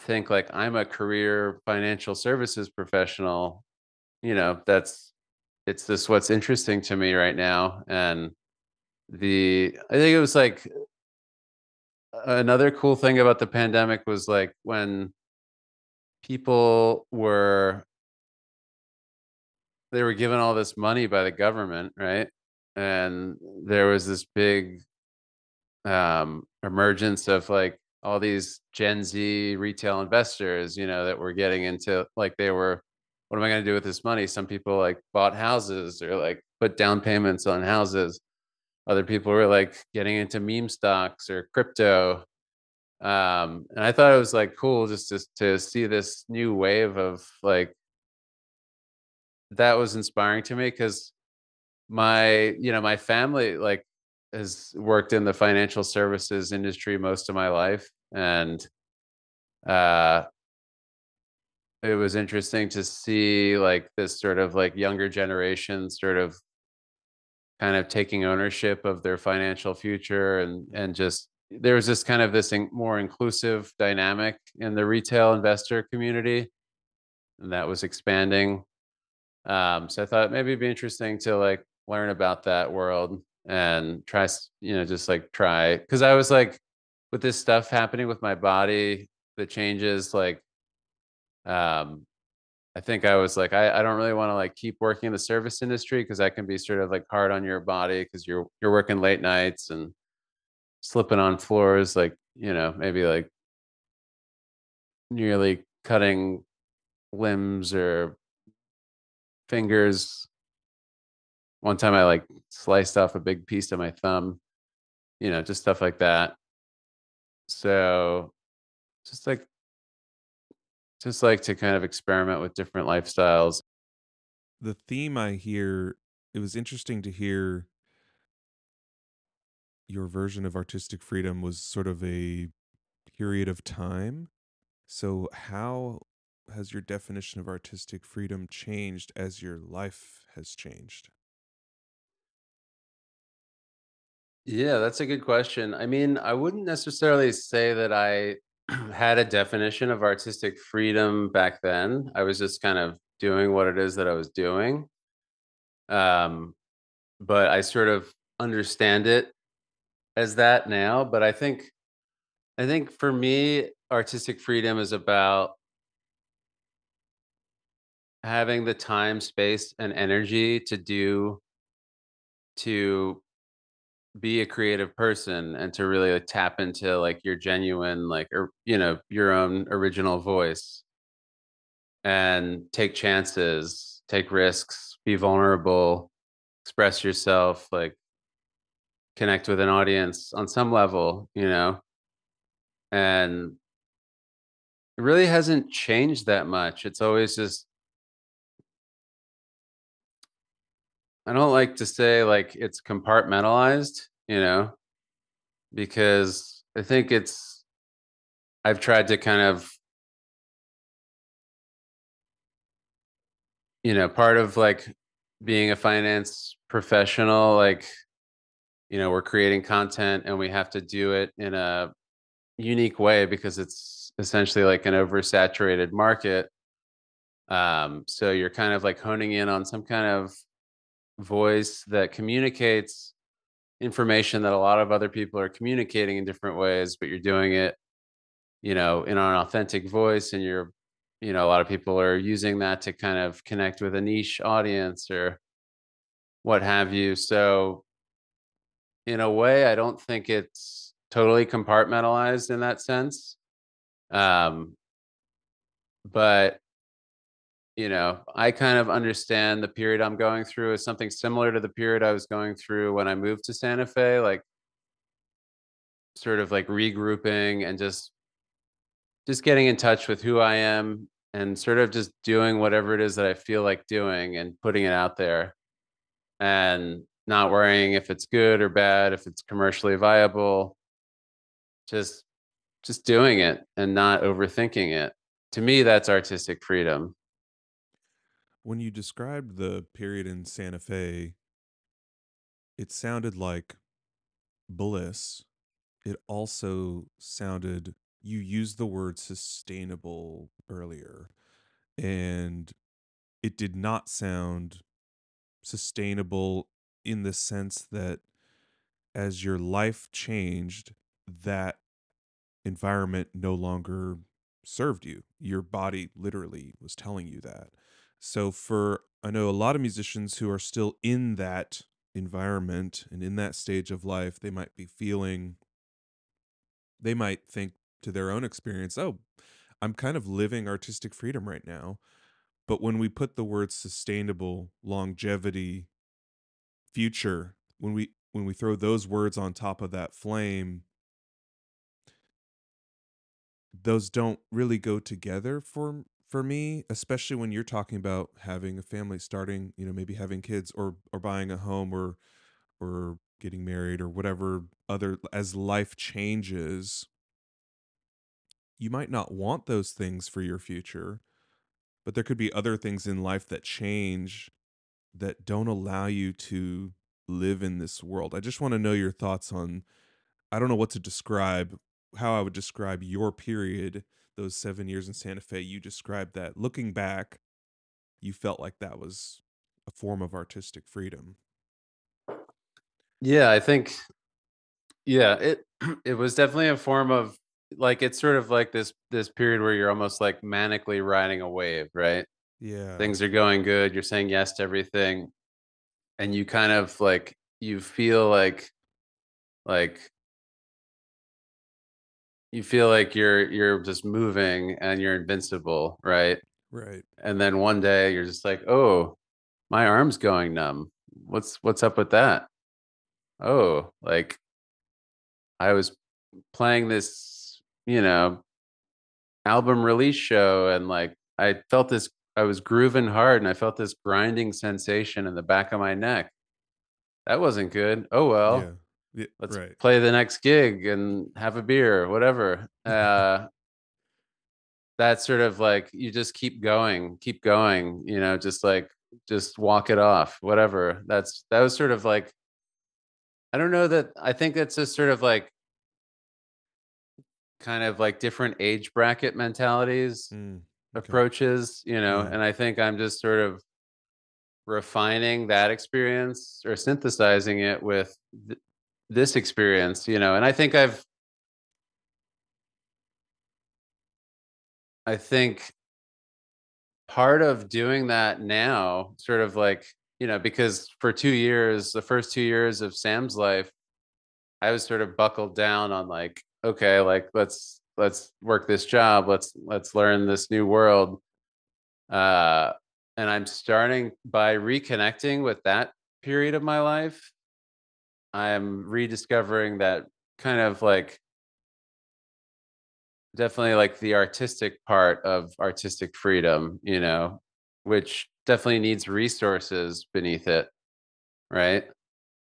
think like I'm a career financial services professional, you know, that's, it's just what's interesting to me right now. And the, I think it was like, another cool thing about the pandemic was like when people were, they were given all this money by the government, right? And there was this big um, emergence of like all these Gen Z retail investors, you know, that were getting into like, they were, what am I going to do with this money? Some people like bought houses or like put down payments on houses. Other people were like getting into meme stocks or crypto. Um, and I thought it was like cool just to, to see this new wave of like, that was inspiring to me because my, you know, my family like has worked in the financial services industry most of my life. And uh, it was interesting to see like this sort of like younger generation sort of kind of taking ownership of their financial future. And, and just, there was this kind of this in, more inclusive dynamic in the retail investor community. And that was expanding. Um, so I thought maybe it'd be interesting to like, learn about that world and try, you know, just like try. Cause I was like, with this stuff happening with my body, the changes, like, um, I think I was like, I, I don't really want to like keep working in the service industry because I can be sort of like hard on your body because you're, you're working late nights and slipping on floors, like, you know, maybe like nearly cutting limbs or fingers. One time I like sliced off a big piece of my thumb, you know, just stuff like that. So just like, just like to kind of experiment with different lifestyles. The theme I hear, it was interesting to hear your version of artistic freedom was sort of a period of time. So how has your definition of artistic freedom changed as your life has changed? Yeah, that's a good question. I mean, I wouldn't necessarily say that I had a definition of artistic freedom back then. I was just kind of doing what it is that I was doing. Um, but I sort of understand it as that now. But I think, I think for me, artistic freedom is about having the time, space, and energy to do, to be a creative person and to really like tap into like your genuine, like, or, you know, your own original voice and take chances, take risks, be vulnerable, express yourself, like connect with an audience on some level, you know, and it really hasn't changed that much. It's always just, I don't like to say like it's compartmentalized, you know, because I think it's, I've tried to kind of, you know, part of like being a finance professional, like, you know, we're creating content and we have to do it in a unique way because it's essentially like an oversaturated market. Um, so you're kind of like honing in on some kind of voice that communicates information that a lot of other people are communicating in different ways, but you're doing it, you know, in an authentic voice. And you're, you know, a lot of people are using that to kind of connect with a niche audience or what have you. So in a way, I don't think it's totally compartmentalized in that sense. Um, but you know, I kind of understand the period I'm going through is something similar to the period I was going through when I moved to Santa Fe. Like sort of like regrouping and just just getting in touch with who I am and sort of just doing whatever it is that I feel like doing and putting it out there and not worrying if it's good or bad, if it's commercially viable, just just doing it and not overthinking it. To me, that's artistic freedom. When you described the period in Santa Fe, it sounded like bliss. It also sounded, you used the word sustainable earlier, and it did not sound sustainable in the sense that as your life changed, that environment no longer served you. Your body literally was telling you that. So for, I know a lot of musicians who are still in that environment and in that stage of life, they might be feeling, they might think to their own experience, oh, I'm kind of living artistic freedom right now. But when we put the words sustainable, longevity, future, when we when we throw those words on top of that flame, those don't really go together for for me, especially when you're talking about having a family, starting, you know, maybe having kids or or buying a home or or getting married or whatever other, as life changes, you might not want those things for your future, but there could be other things in life that change that don't allow you to live in this world. I just want to know your thoughts on, I don't know what to describe, how I would describe your period, those seven years in Santa Fe. You described that looking back, you felt like that was a form of artistic freedom. Yeah, I think, yeah, it it was definitely a form of, like, it's sort of like this this period where you're almost like manically riding a wave, right? Yeah, things are going good, you're saying yes to everything, and you kind of like, you feel like like you feel like you're you're just moving and you're invincible, right? Right. And then one day you're just like, oh, my arm's going numb. What's what's up with that? Oh, like I was playing this, you know, album release show, and like I felt this, I was grooving hard and I felt this grinding sensation in the back of my neck. That wasn't good. Oh, well, yeah. Yeah, let's right. play the next gig and have a beer, whatever. Uh, that's sort of like, you just keep going, keep going, you know, just like, just walk it off, whatever. That's, that was sort of like, I don't know that, I think that's just sort of like, kind of like different age bracket mentalities. Mm. Okay. Approaches, you know, yeah. And I think I'm just sort of refining that experience or synthesizing it with th- this experience, you know. And I think I've, I think part of doing that now, sort of like, you know, because for two years, the first two years of Sam's life, I was sort of buckled down on like, okay, like let's let's work this job. Let's, let's learn this new world. Uh, and I'm starting by reconnecting with that period of my life. I'm rediscovering that kind of like, definitely like the artistic part of artistic freedom, you know, which definitely needs resources beneath it. Right.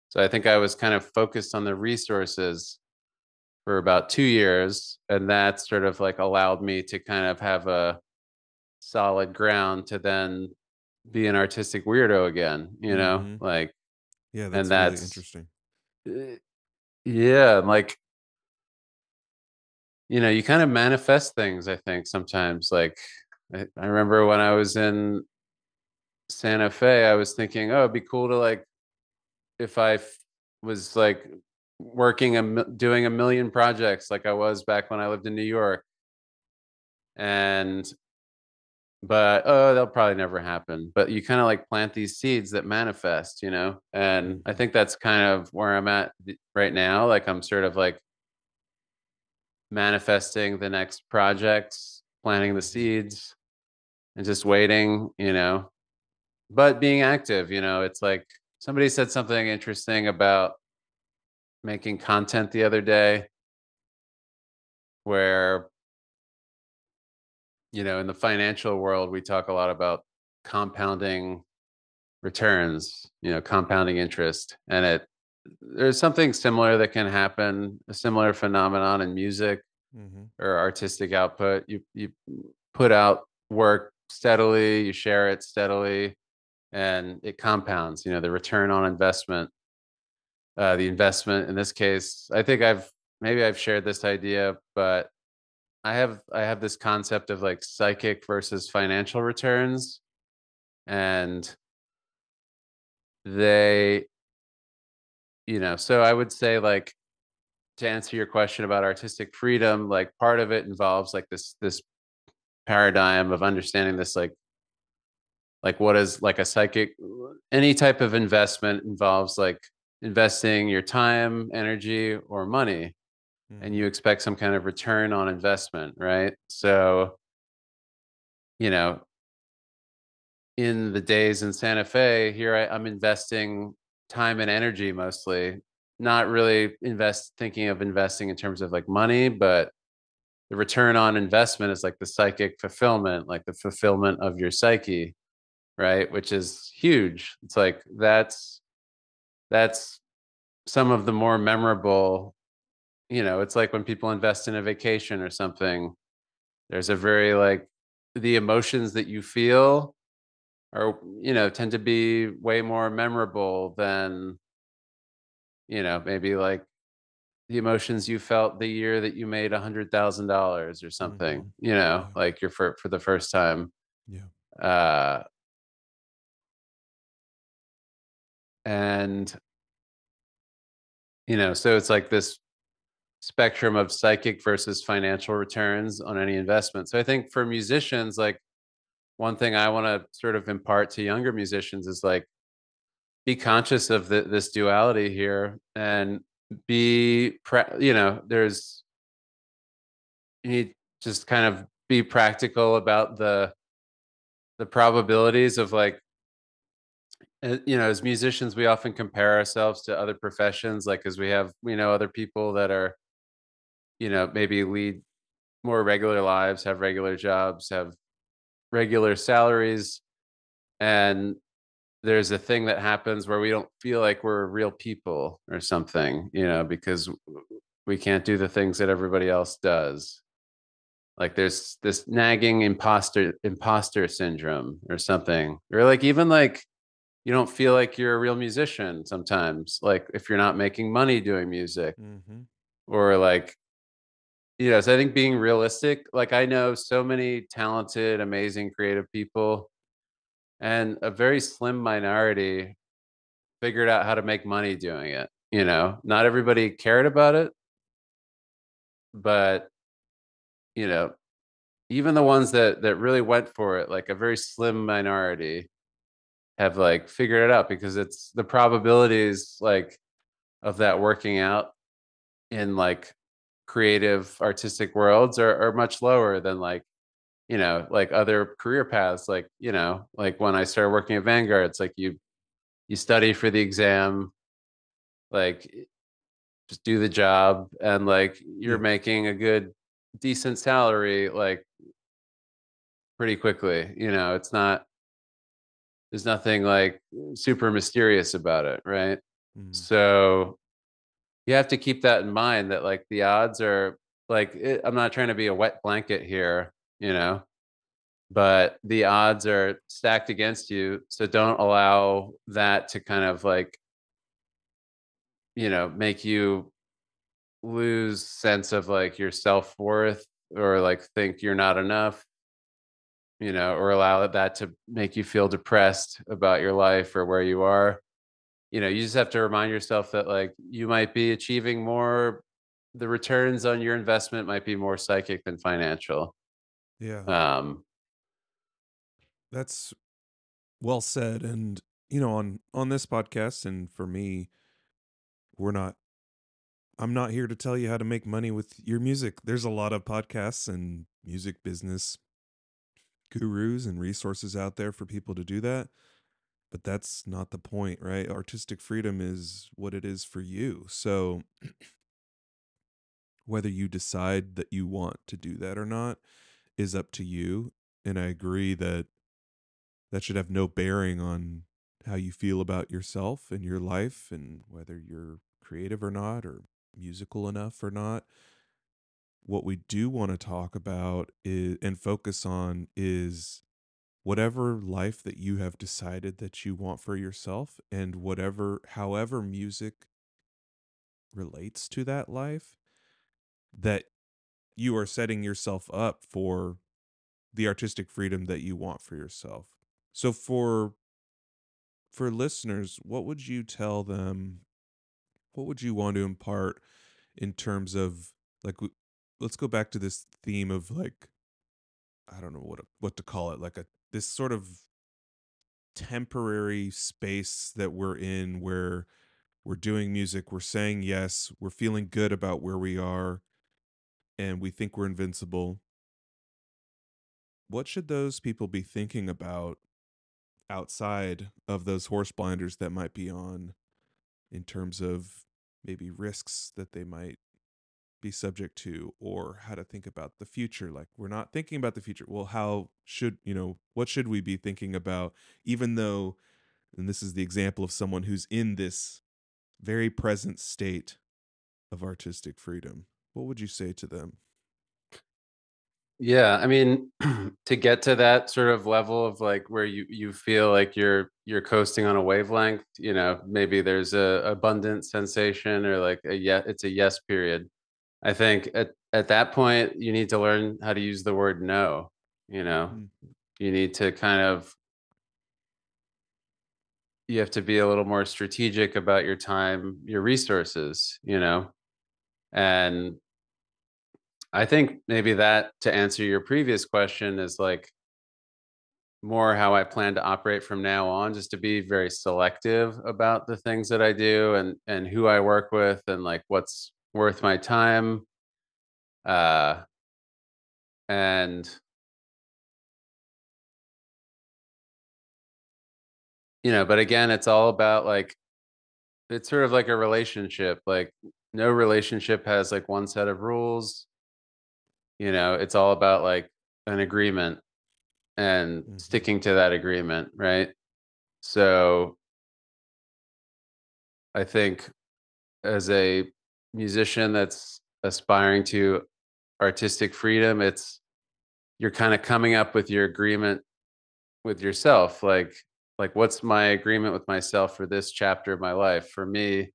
So I think I was kind of focused on the resources for about two years, and that sort of like allowed me to kind of have a solid ground to then be an artistic weirdo again, you know, mm-hmm. like, yeah, that's, and that's really interesting. Yeah. Like, you know, you kind of manifest things, I think, sometimes. Like, I, I remember when I was in Santa Fe, I was thinking, oh, it'd be cool to like, if I f- was like, working and doing a million projects like I was back when I lived in New York, and but oh, that'll probably never happen. But you kind of like plant these seeds that manifest, you know. And I think that's kind of where I'm at right now. Like I'm sort of like manifesting the next projects, planting the seeds, and just waiting, you know. But being active, you know, it's like somebody said something interesting about making content the other day, where, you know, in the financial world, we talk a lot about compounding returns, you know, compounding interest. And it, there's something similar that can happen, a similar phenomenon in music mm-hmm. or artistic output. You, you put out work steadily, you share it steadily, and it compounds, you know, the return on investment, uh, the investment in this case, I think I've, maybe I've shared this idea, but I have, I have this concept of like psychic versus financial returns, and they, you know, so I would say, like, to answer your question about artistic freedom, like part of it involves like this, this paradigm of understanding this, like, like what is like a psychic, any type of investment involves like investing your time, energy, or money, mm. and you expect some kind of return on investment, right? So, you know, in the days in Santa Fe here, I, I'm investing time and energy mostly, not really invest thinking of investing in terms of like money, but the return on investment is like the psychic fulfillment, like the fulfillment of your psyche, right? Which is huge. It's like, that's, that's some of the more memorable, you know, it's like when people invest in a vacation or something, there's a very like, the emotions that you feel are, you know, tend to be way more memorable than, you know, maybe like the emotions you felt the year that you made a hundred thousand dollars or something, mm-hmm. you know, yeah. like you're for, for the first time. Yeah. Uh, and, you know, so it's like this spectrum of psychic versus financial returns on any investment. So I think for musicians, like, one thing I want to sort of impart to younger musicians is like, be conscious of the, this duality here, and be, pra- you know, there's, you need just kind of be practical about the, the probabilities of like, you know, as musicians, we often compare ourselves to other professions, like, as we have, we know other people that are, you know, maybe lead more regular lives, have regular jobs, have regular salaries, and there's a thing that happens where we don't feel like we're real people or something, you know, because we can't do the things that everybody else does. Like there's this nagging imposter imposter syndrome or something, or like even like you don't feel like you're a real musician sometimes, like if you're not making money doing music, mm-hmm. or like, you know, so I think being realistic, like I know so many talented, amazing, creative people, and a very slim minority figured out how to make money doing it. You know, not everybody cared about it, but, you know, even the ones that that really went for it, like a very slim minority have like figured it out, because it's the probabilities like of that working out in like creative artistic worlds are, are much lower than like, you know, like other career paths. Like, you know, like when I started working at Vanguard, it's like you, you study for the exam, like just do the job, and like you're making a good, decent salary, like pretty quickly, you know, it's not, there's nothing like super mysterious about it. Right. Mm. So you have to keep that in mind, that like the odds are like, it, I'm not trying to be a wet blanket here, you know, but the odds are stacked against you. So don't allow that to kind of like, you know, make you lose sense of like your self-worth, or like think you're not enough, you know, or allow that to make you feel depressed about your life or where you are. You know, you just have to remind yourself that like you might be achieving more, the returns on your investment might be more psychic than financial. Yeah. Um, that's well said. And, you know, on, on this podcast, and for me, we're not, I'm not here to tell you how to make money with your music. There's a lot of podcasts and music business gurus and resources out there for people to do that. But that's not the point, right? Artistic freedom is what it is for you. So Whether you decide that you want to do that or not is up to you. And I agree that that should have no bearing on how you feel about yourself and your life and whether you're creative or not or musical enough or not. What we do want to talk about is, and focus on is whatever life that you have decided that you want for yourself and whatever, however music relates to that life, that you are setting yourself up for the artistic freedom that you want for yourself. So for for listeners, what would you tell them? What would you want to impart in terms of, like, let's go back to this theme of, like, I don't know what what to call it, like a this sort of temporary space that we're in where we're doing music, we're saying yes, we're feeling good about where we are, and we think we're invincible. What should those people be thinking about outside of those horse blinders that might be on in terms of maybe risks that they might be subject to, or how to think about the future? Like, we're not thinking about the future. Well, how should, you know, what should we be thinking about, even though, and this is the example of someone who's in this very present state of artistic freedom. What would you say to them? Yeah, I mean, to get to that sort of level of, like, where you, you feel like you're you're coasting on a wavelength, you know, maybe there's a abundant sensation or like a yeah, it's a yes period. I think at, at that point, you need to learn how to use the word no, you know, mm-hmm. you need to kind of, you have to be a little more strategic about your time, your resources, you know, and I think maybe that, to answer your previous question, is like more how I plan to operate from now on, just to be very selective about the things that I do and, and who I work with and like what's worth my time. Uh, and, you know, but again, it's all about like, it's sort of like a relationship, like no relationship has like one set of rules. You know, it's all about like an agreement and mm-hmm. sticking to that agreement, right? So I think as a musician that's aspiring to artistic freedom, it's you're kind of coming up with your agreement with yourself, like like what's my agreement with myself for this chapter of my life? For me,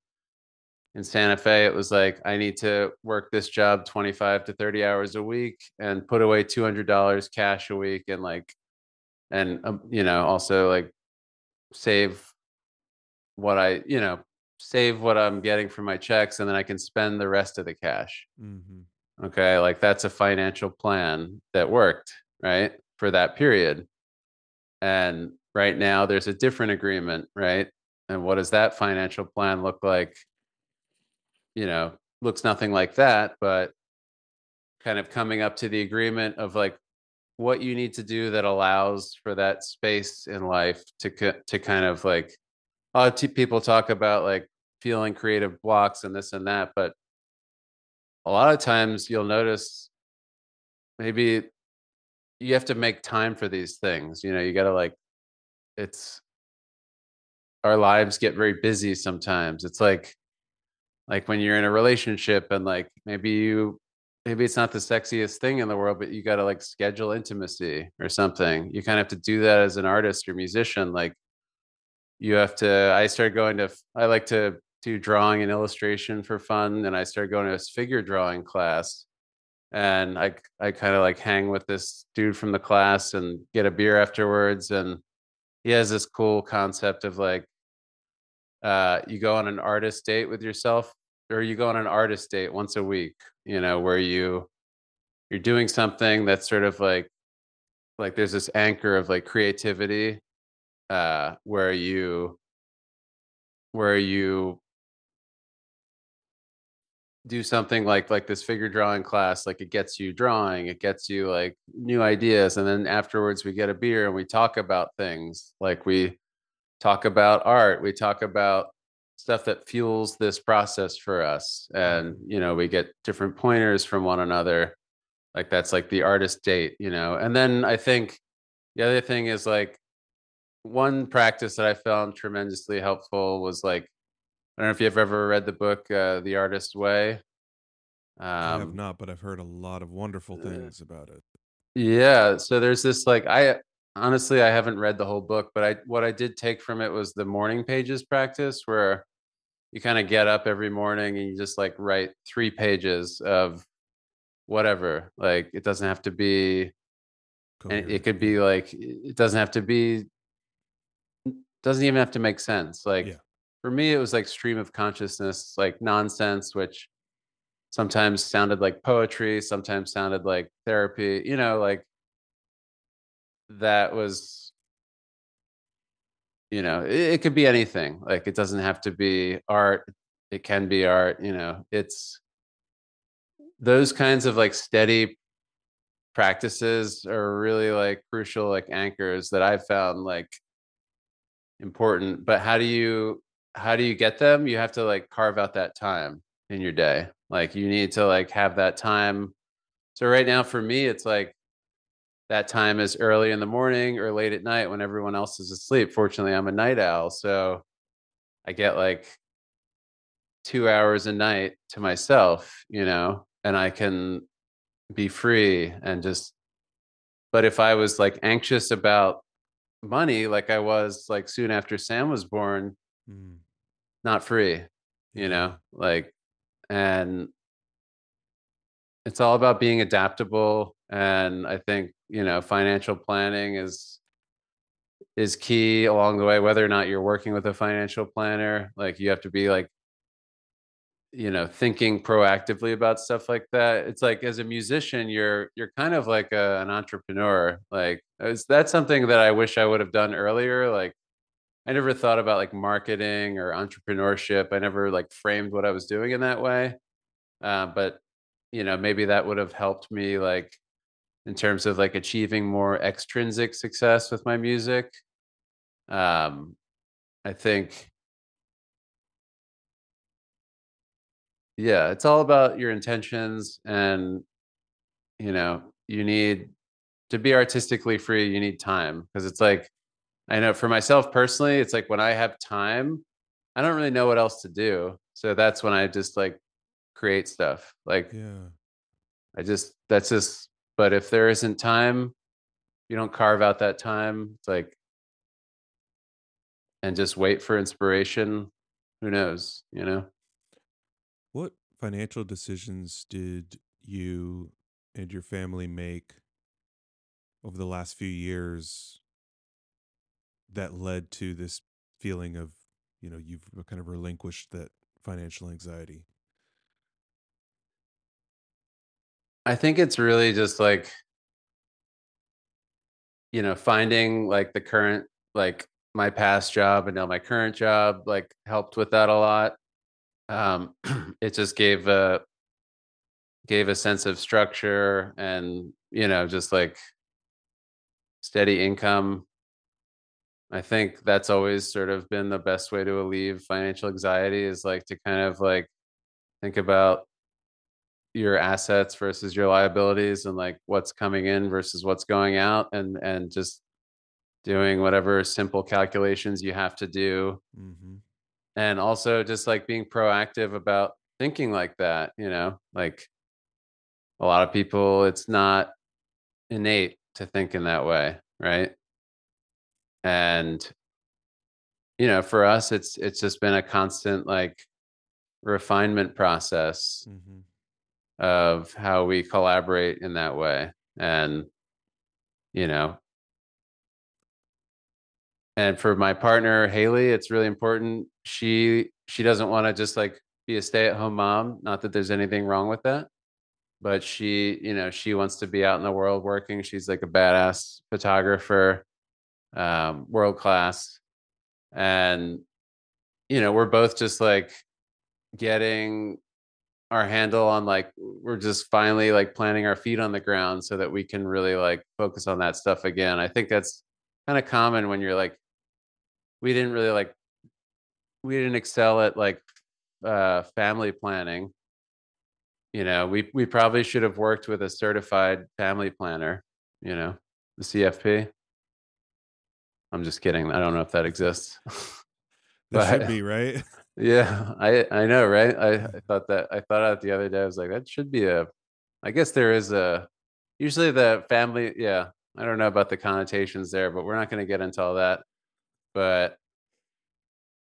in Santa Fe, it was like, I need to work this job twenty-five to thirty hours a week and put away two hundred dollars cash a week. And like, and, um, you know, also like save what I, you know, save what I'm getting from my checks. And then I can spend the rest of the cash. Mm-hmm. Okay. Like that's a financial plan that worked, right, for that period. And right now there's a different agreement, right? And what does that financial plan look like? You know, looks nothing like that, but kind of coming up to the agreement of like what you need to do that allows for that space in life to to kind of like, oh, t- people talk about like feeling creative blocks and this and that, but a lot of times you'll notice maybe you have to make time for these things. You know, you got to like, it's, our lives get very busy sometimes. It's like, Like when you're in a relationship and like, maybe you, maybe it's not the sexiest thing in the world, but you got to like schedule intimacy or something. You kind of have to do that as an artist or musician. Like you have to, I started going to, I like to do drawing and illustration for fun. And I started going to a figure drawing class, and I, I kind of like hang with this dude from the class and get a beer afterwards. And he has this cool concept of like, uh, you go on an artist date with yourself, or you go on an artist date once a week, you know, where you, you're doing something that's sort of like, like there's this anchor of like creativity, uh, where you, where you do something like, like this figure drawing class, like it gets you drawing, it gets you like new ideas. And then afterwards we get a beer and we talk about things, like we talk about art, we talk about stuff that fuels this process for us. And, you know, we get different pointers from one another. Like that's like the artist date, you know? And then I think the other thing is like one practice that I found tremendously helpful was like, I don't know if you've ever read the book, uh, The Artist's Way. Um, I have not, but I've heard a lot of wonderful things uh, about it. Yeah. So there's this, like, I honestly, I haven't read the whole book, but I, what I did take from it was the morning pages practice, where you kind of get up every morning and you just like write three pages of whatever. Like it doesn't have to be, and it could be like, it doesn't have to be, doesn't even have to make sense. Like yeah. for me, it was like stream of consciousness, like nonsense, which sometimes sounded like poetry, sometimes sounded like therapy, you know, like that was, you know, it, it could be anything. Like it doesn't have to be art. It can be art, you know, it's those kinds of like steady practices are really like crucial, like anchors that I found like important. But how do you, how do you get them? You have to like carve out that time in your day. Like you need to like have that time. So right now for me, it's like that time is early in the morning or late at night when everyone else is asleep. Fortunately, I'm a night owl. So I get like two hours a night to myself, you know, and I can be free and just, but if I was like anxious about money, like I was like soon after Sam was born, mm. not free, you know, like, and it's all about being adaptable. And I think, you know, financial planning is, is key along the way, whether or not you're working with a financial planner. Like you have to be like, you know, thinking proactively about stuff like that. It's like, as a musician, you're, you're kind of like a, an entrepreneur. Like that's something that I wish I would have done earlier. Like I never thought about like marketing or entrepreneurship. I never like framed what I was doing in that way. Uh, but, you know, maybe that would have helped me like in terms of like achieving more extrinsic success with my music. Um, I think, yeah, it's all about your intentions and, you know, you need to be artistically free. You need time because it's like, I know for myself personally, it's like when I have time, I don't really know what else to do. So that's when I just like create stuff. Like, yeah. I just, that's just, but if there isn't time, you don't carve out that time. It's like, and just wait for inspiration. Who knows, you know? What financial decisions did you and your family make over the last few years that led to this feeling of, you know, you've kind of relinquished that financial anxiety? I think it's really just like, you know, finding like the current, like my past job and now my current job, like helped with that a lot. Um, it just gave a, gave a sense of structure and, you know, just like steady income. I think that's always sort of been the best way to alleviate financial anxiety is like to kind of like think about your assets versus your liabilities and like what's coming in versus what's going out, and and just doing whatever simple calculations you have to do. Mm-hmm. And also just like being proactive about thinking like that, you know, like a lot of people, it's not innate to think in that way, right? And, you know, for us, it's, it's just been a constant like refinement process mm-hmm. of how we collaborate in that way. And, you know, and for my partner, Haley, it's really important. She, she doesn't want to just like be a stay-at-home mom. Not that there's anything wrong with that, but she, you know, she wants to be out in the world working. She's like a badass photographer. Um, world class. And, you know, we're both just like getting our handle on like, we're just finally like planting our feet on the ground so that we can really like focus on that stuff again. I think that's kind of common when you're like, we didn't really like, we didn't excel at like uh, family planning. You know, we we probably should have worked with a certified family planner, you know, the C F P. I'm just kidding. I don't know if that exists. That should be, right? Yeah, I, I know, right? I, I thought that I thought out the other day. I was like, that should be a, I guess there is a, usually the family, yeah. I don't know about the connotations there, but we're not going to get into all that. But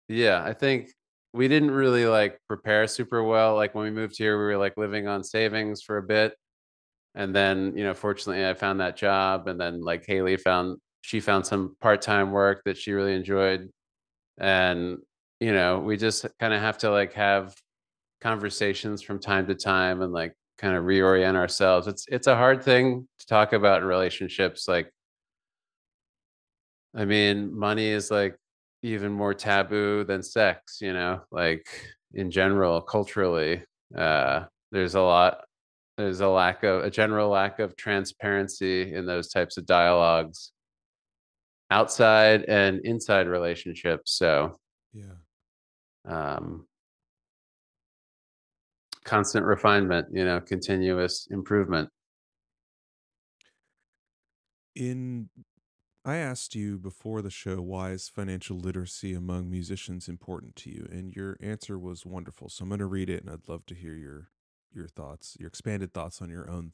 yeah, I think we didn't really like prepare super well. Like when we moved here, we were like living on savings for a bit. And then, you know, fortunately I found that job. And then like Haley found, she found some part-time work that she really enjoyed. And, you know, we just kind of have to like have conversations from time to time and like kind of reorient ourselves. It's, it's a hard thing to talk about in relationships. Like, I mean, money is like even more taboo than sex, you know, like in general, culturally, uh, there's a lot, there's a lack of a general lack of transparency in those types of dialogues outside and inside relationships. So, yeah. Um, constant refinement, you know, continuous improvement. In, I asked you before the show, why is financial literacy among musicians important to you? And your answer was wonderful. So I'm going to read it, and I'd love to hear your your thoughts, your expanded thoughts on your own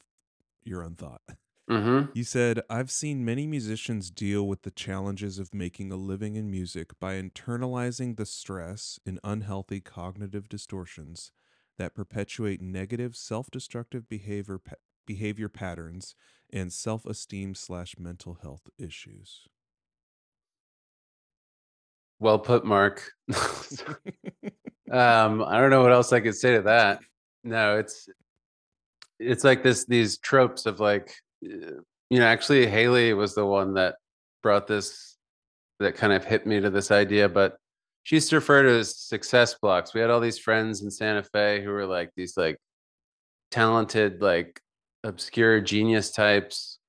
your own thought. Mm-hmm. You said, I've seen many musicians deal with the challenges of making a living in music by internalizing the stress and unhealthy cognitive distortions that perpetuate negative self-destructive behavior pa- behavior patterns and self-esteem slash mental health issues. Well put, Mark. um, I don't know what else I could say to that. No, it's it's like this these tropes of like, you know, actually Haley was the one that brought this, that kind of hit me to this idea, but she used to refer to it as success blocks. We had all these friends in Santa Fe who were like these like talented, like obscure genius types,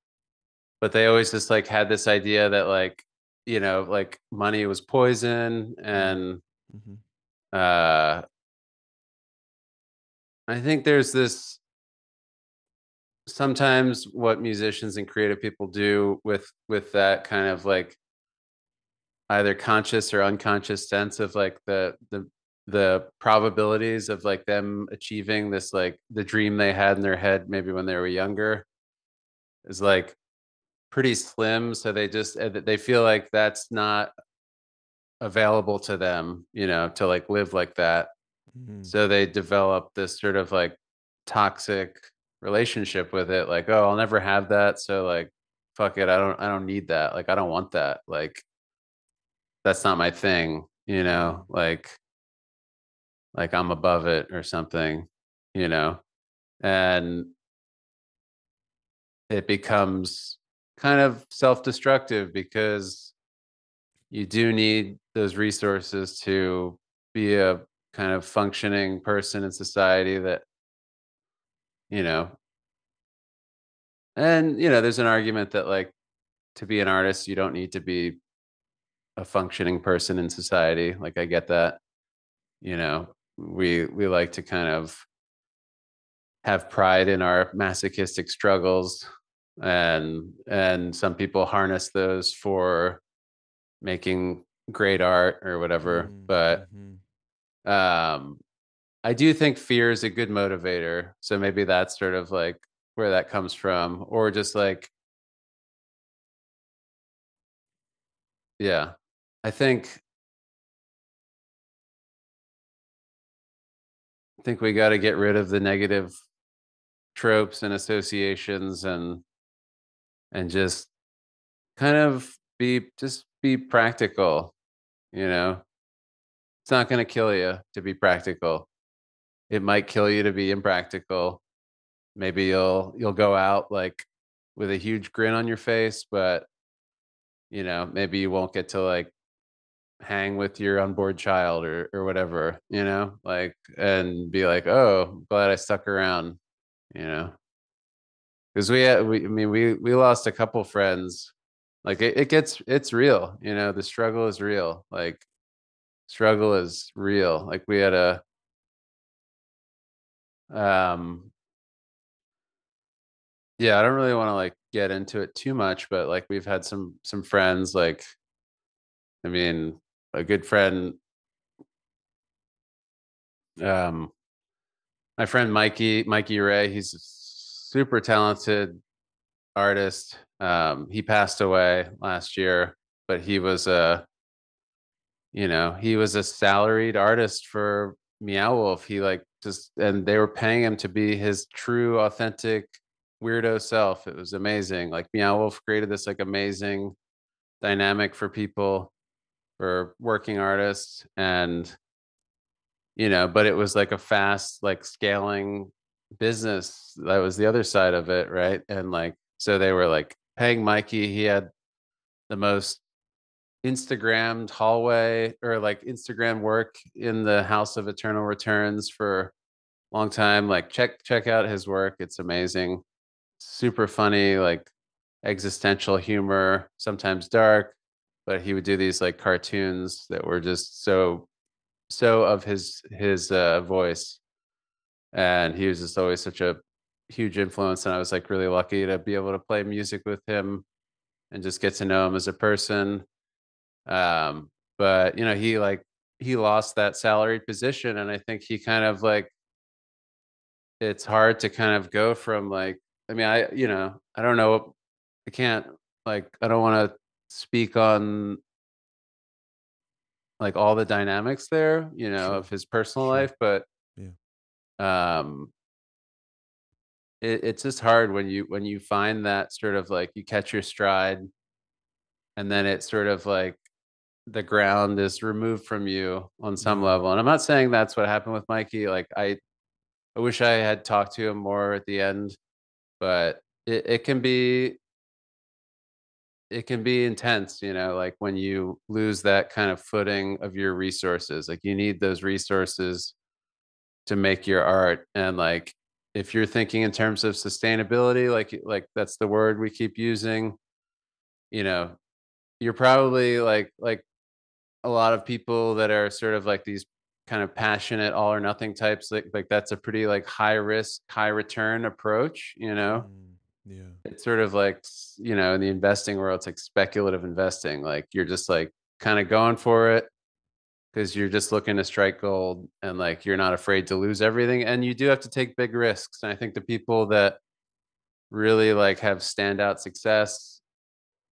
but they always just like had this idea that like, you know, like money was poison. And mm-hmm. uh I think there's this, sometimes what musicians and creative people do with with that kind of like either conscious or unconscious sense of like the the the probabilities of like them achieving this, like the dream they had in their head maybe when they were younger, is like pretty slim. So they just, they feel like that's not available to them, you know, to like live like that. Mm-hmm. So they develop this sort of like toxic relationship with it, like, oh, I'll never have that, so like fuck it, I don't I don't need that, like I don't want that, like that's not my thing, you know, like like I'm above it or something, you know. And it becomes kind of self-destructive because you do need those resources to be a kind of functioning person in society, that, you know, and, you know, there's an argument that like to be an artist, you don't need to be a functioning person in society. Like, I get that, you know, we, we like to kind of have pride in our masochistic struggles, and, and some people harness those for making great art or whatever. Mm-hmm. But, um, I do think fear is a good motivator. So maybe that's sort of like where that comes from, or just like, yeah, I think, I think we got to get rid of the negative tropes and associations, and, and just kind of be, just be practical, you know, it's not going to kill you to be practical. It might kill you to be impractical. Maybe you'll you'll go out like with a huge grin on your face, but you know, maybe you won't get to like hang with your unborn child or or whatever, you know, like, and be like, oh, I'm glad I stuck around, you know, because we, had, we I mean we we lost a couple friends. Like it, it gets it's real, you know, the struggle is real. Like struggle is real. Like we had a um yeah, I don't really want to like get into it too much, but like we've had some some friends, like I mean, a good friend, um my friend Mikey, Mikey Ray, he's a super talented artist. Um, he passed away last year, but he was a, you know, he was a salaried artist for Meow Wolf. He like just, and they were paying him to be his true, authentic, weirdo self. It was amazing. Like Meow Wolf created this like amazing dynamic for people, for working artists, and you know, but it was like a fast, like scaling business. That was the other side of it, right? And like, so they were like paying Mikey. He had the most Instagrammed hallway, or like Instagram work in the House of Eternal Returns for a long time. Like check, check out his work. It's amazing. Super funny, like existential humor, sometimes dark, but he would do these like cartoons that were just so so of his his uh voice, and he was just always such a huge influence. And I was like really lucky to be able to play music with him and just get to know him as a person. Um but you know, he like he lost that salaried position, and I think he kind of like, it's hard to kind of go from like, I mean, I you know, I don't know, I can't like, I don't want to speak on like all the dynamics there, you know, sure, of his personal sure. life, but yeah, um, it, it's just hard when you when you find that sort of like you catch your stride, and then it's sort of like the ground is removed from you on some level. And I'm not saying that's what happened with Mikey. Like I, I wish I had talked to him more at the end, but it, it can be. It can be intense, you know, like when you lose that kind of footing of your resources, like you need those resources to make your art. And like, if you're thinking in terms of sustainability, like, like that's the word we keep using, you know, you're probably like, like a lot of people that are sort of like these kind of passionate all or nothing types, like, like that's a pretty like high risk, high return approach, you know? Mm. Yeah, it's sort of like, you know, in the investing world, it's like speculative investing. Like you're just like kind of going for it because you're just looking to strike gold, and like you're not afraid to lose everything. And you do have to take big risks. And I think the people that really like have standout success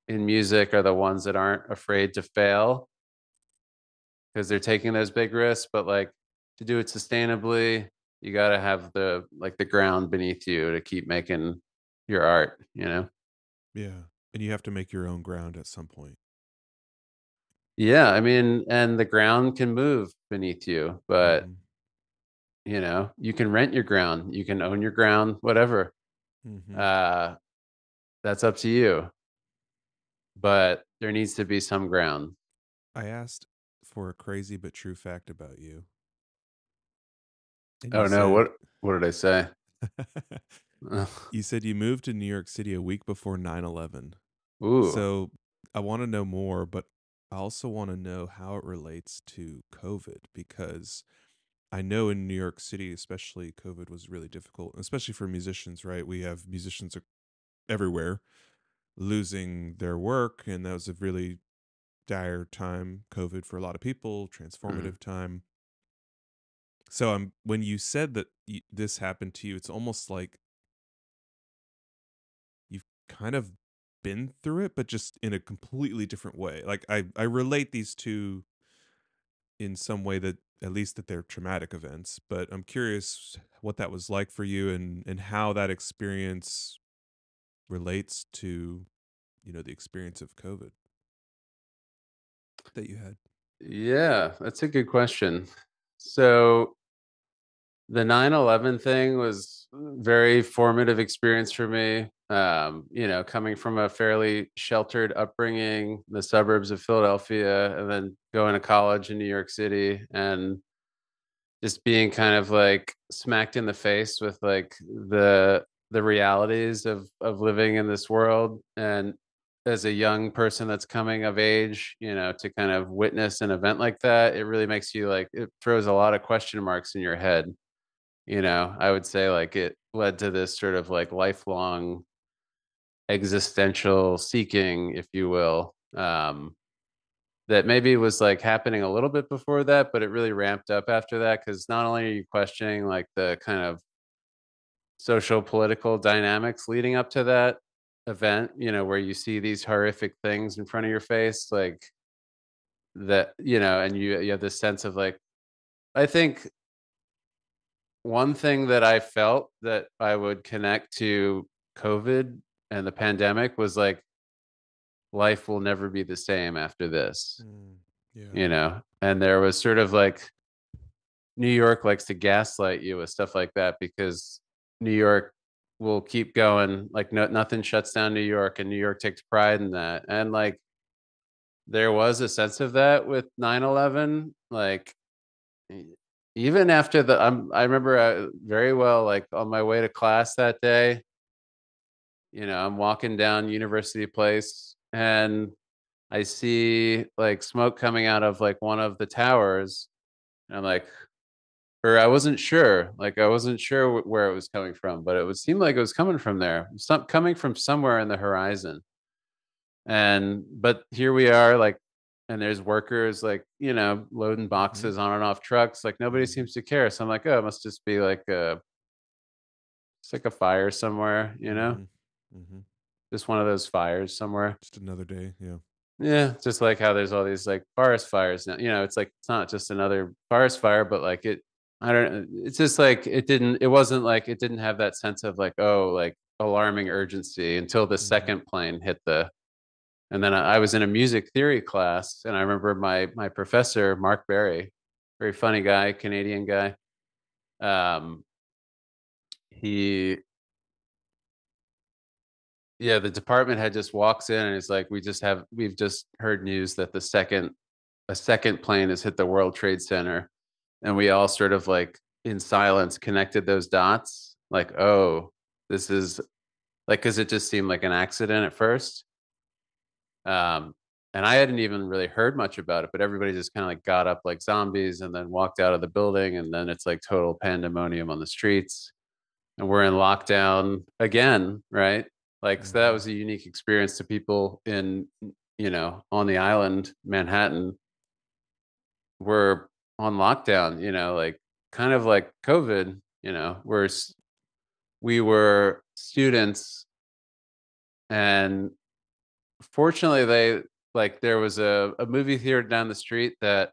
in music are the ones that aren't afraid to fail because they're taking those big risks. But like to do it sustainably, you got to have the like the ground beneath you to keep making your art, you know? Yeah. And you have to make your own ground at some point. Yeah. I mean, and the ground can move beneath you, but mm-hmm. you know, you can rent your ground, you can own your ground, whatever. Mm-hmm. Uh, that's up to you, but there needs to be some ground. I asked for a crazy but true fact about you. And oh you no. Said... What, what did I say? You said you moved to New York City a week before nine eleven. Ooh. So I want to know more, but I also want to know how it relates to COVID, because I know in New York City, especially, COVID was really difficult, especially for musicians, right? We have musicians everywhere losing their work, and that was a really dire time, COVID, for a lot of people, transformative mm. time. So I'm, when you said that you, this happened to you, it's almost like you've kind of been through it, but just in a completely different way. Like I, I relate these two in some way, that at least that they're traumatic events, but I'm curious what that was like for you, and, and how that experience relates to, you know, the experience of COVID that you had. Yeah, that's a good question. So the nine eleven thing was a very formative experience for me. Um, you know, coming from a fairly sheltered upbringing, the suburbs of Philadelphia, and then going to college in New York City, and just being kind of like smacked in the face with like the the realities of of living in this world. And as a young person that's coming of age, you know, to kind of witness an event like that, it really makes you like, it throws a lot of question marks in your head. You know, I would say like it led to this sort of like lifelong existential seeking, if you will, um, that maybe was like happening a little bit before that, but it really ramped up after that. Cause not only are you questioning like the kind of social political dynamics leading up to that event, you know, where you see these horrific things in front of your face, like that, you know, and you you have this sense of like, I think one thing that I felt that I would connect to COVID and the pandemic was like, life will never be the same after this, mm, yeah. you know? And there was sort of like, New York likes to gaslight you with stuff like that because New York will keep going, like no, nothing shuts down New York, and New York takes pride in that. And like, there was a sense of that with nine eleven, like even after the, I'm, I remember I, very well, like on my way to class that day, you know, I'm walking down University Place and I see like smoke coming out of like one of the towers. And I'm like, or I wasn't sure, like I wasn't sure where it was coming from, but it would seem like it was coming from there, some coming from somewhere in the horizon. And, but here we are, like, and there's workers like, you know, loading boxes on and off trucks, like nobody seems to care. So I'm like, oh, it must just be like a, it's like a fire somewhere, you know, mm-hmm. just one of those fires somewhere. Just another day. Yeah. Yeah, just like how there's all these like forest fires now, you know, it's like, it's not just another forest fire, but like it, I don't know. It's just like, it didn't, it wasn't like, it didn't have that sense of like, oh, like alarming urgency until the mm-hmm. second plane hit the, and then I, I was in a music theory class. And I remember my, my professor, Mark Berry, very funny guy, Canadian guy. Um, he, yeah, the department head just walks in and it's like, we just have, we've just heard news that the second, a second plane has hit the World Trade Center. And we all sort of like in silence connected those dots, like, oh, this is like, because it just seemed like an accident at first. Um, and I hadn't even really heard much about it, but everybody just kind of like got up like zombies and then walked out of the building. And then it's like total pandemonium on the streets. And we're in lockdown again, right? Like, mm-hmm. so that was a unique experience to people in, you know, on the island, Manhattan. We're on lockdown, you know, like kind of like COVID, you know, where we were students, and fortunately they like, there was a, a movie theater down the street that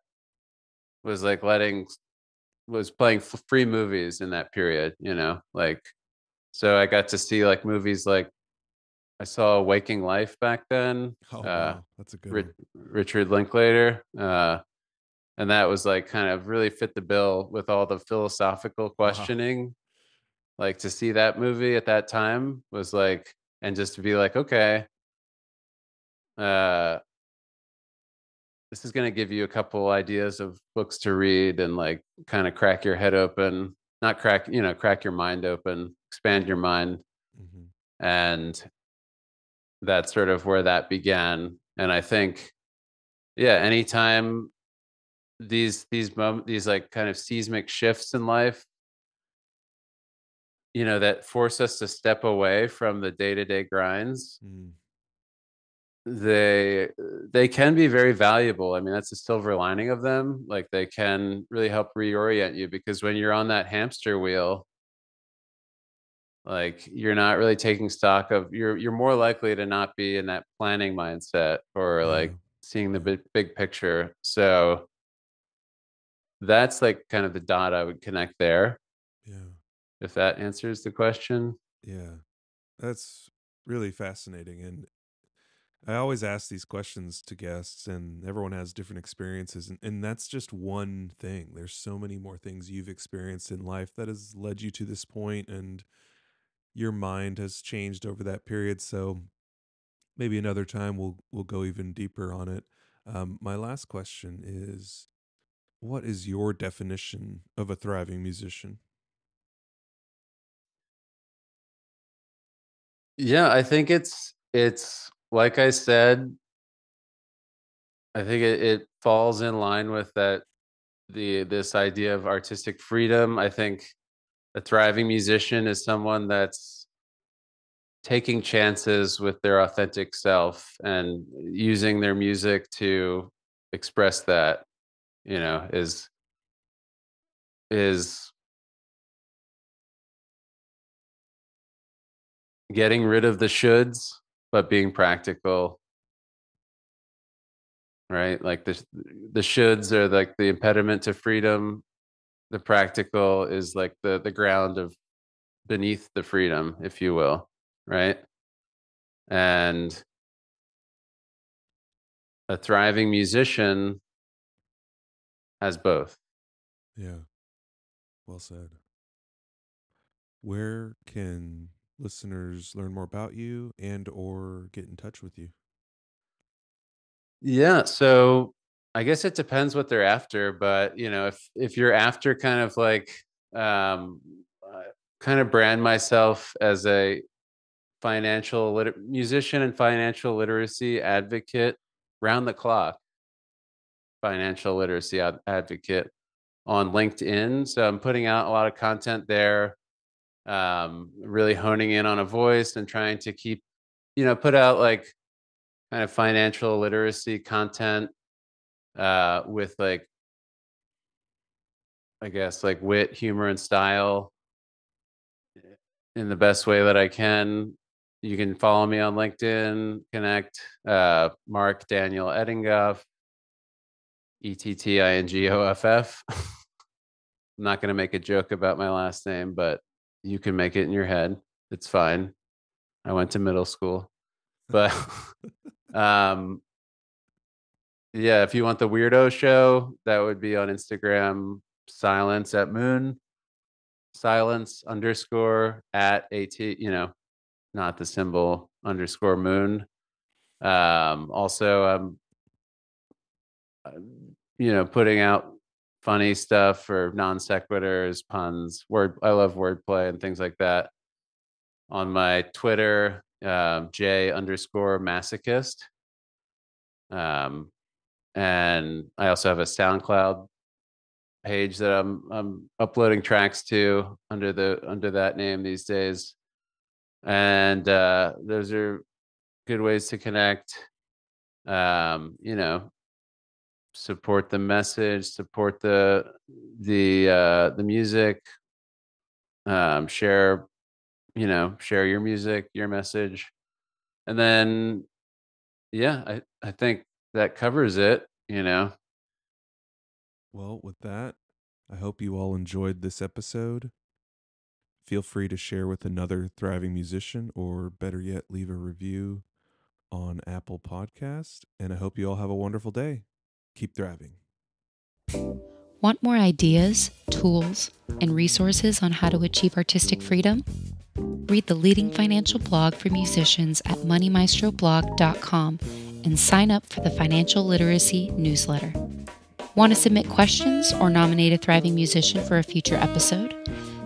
was like letting, was playing free movies in that period, you know, like, so I got to see like movies, like I saw Waking Life back then, oh, uh, wow. That's a good one. Richard Linklater, uh, and that was like kind of really fit the bill with all the philosophical questioning, wow. like to see that movie at that time was like, and just to be like, okay, uh, this is going to give you a couple ideas of books to read and like kind of crack your head open, not crack, you know, crack your mind open, expand your mind. Mm-hmm. And that's sort of where that began. And I think, yeah, anytime these these moments, these like kind of seismic shifts in life, you know, that force us to step away from the day-to-day grinds, mm. they they can be very valuable. I mean, that's the silver lining of them. Like they can really help reorient you, because when you're on that hamster wheel, like you're not really taking stock of, you're you're more likely to not be in that planning mindset or mm. like seeing the big, big picture. So that's like kind of the dot I would connect there. Yeah. If that answers the question. Yeah. That's really fascinating. And I always ask these questions to guests, and everyone has different experiences. And, and that's just one thing. There's so many more things you've experienced in life that has led you to this point, and your mind has changed over that period. So maybe another time we'll, we'll go even deeper on it. Um, my last question is, what is your definition of a thriving musician? Yeah, I think it's it's like I said, I think it, it falls in line with that the this idea of artistic freedom. I think a thriving musician is someone that's taking chances with their authentic self and using their music to express that, you know, is is getting rid of the shoulds, but being practical, right? Like the the shoulds are like the impediment to freedom. The practical is like the the ground of beneath the freedom, if you will, right? And a thriving musician has both. Yeah. Well said. Where can listeners learn more about you and or get in touch with you? Yeah, so I guess it depends what they're after, but you know, if if you're after kind of like um kind of brand myself as a financial liter- musician and financial literacy advocate, round the clock financial literacy ad- advocate on LinkedIn. So I'm putting out a lot of content there. Um, really honing in on a voice and trying to keep, you know, put out like kind of financial literacy content uh, with like, I guess, like wit, humor, and style in the best way that I can. You can follow me on LinkedIn, connect, uh, Mark Daniel Ettingoff, E T T I N G O F F. I'm not going to make a joke about my last name, but you can make it in your head. It's fine. I went to middle school, but um, yeah, if you want the weirdo show, that would be on Instagram, silence at moon, silence underscore at AT, you know, not the symbol underscore moon. Um, also, um, you know, putting out funny stuff or non sequiturs, puns, word. I love wordplay and things like that. On my Twitter, uh, J underscore masochist. Um, and I also have a SoundCloud page that I'm I'm uploading tracks to under the under that name these days. And uh, those are good ways to connect. Um, you know. Support the message, support the the uh the music, um share you know share your music, your message. And then yeah i i think that covers it. You know well, with that, I hope you all enjoyed this episode. Feel free to share with another thriving musician, or better yet, leave a review on Apple Podcast. And I hope you all have a wonderful day. Keep thriving. Want more ideas, tools, and resources on how to achieve artistic freedom? Read the leading financial blog for musicians at money maestro blog dot com and sign up for the Financial Literacy newsletter. Want to submit questions or nominate a thriving musician for a future episode?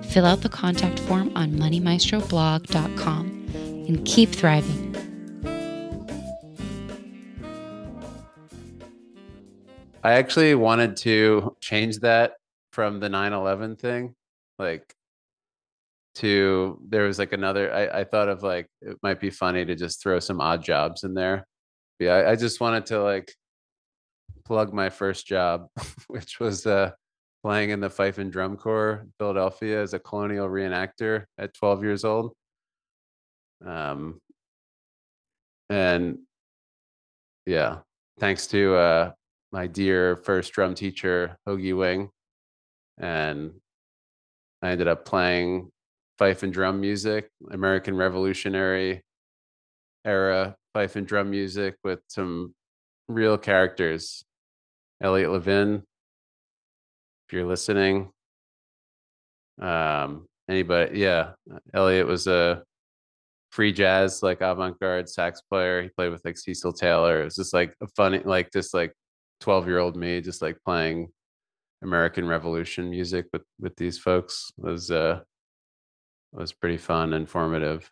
Fill out the contact form on money maestro blog dot com and keep thriving. I actually wanted to change that from the nine eleven thing, like to, there was like another, I, I thought of like, it might be funny to just throw some odd jobs in there. Yeah. I, I just wanted to like plug my first job, which was uh, playing in the Fife and Drum Corps in Philadelphia as a colonial reenactor at twelve years old. Um, and yeah, thanks to, uh, my dear first drum teacher, Hoagie Wing. And I ended up playing fife and drum music, American Revolutionary era fife and drum music with some real characters. Elliot Levin, if you're listening. Um, anybody, yeah. Elliot was a free jazz, like avant-garde sax player. He played with like Cecil Taylor. It was just like a funny, like just like twelve year old me just like playing American Revolution music with with these folks was uh was pretty fun and formative.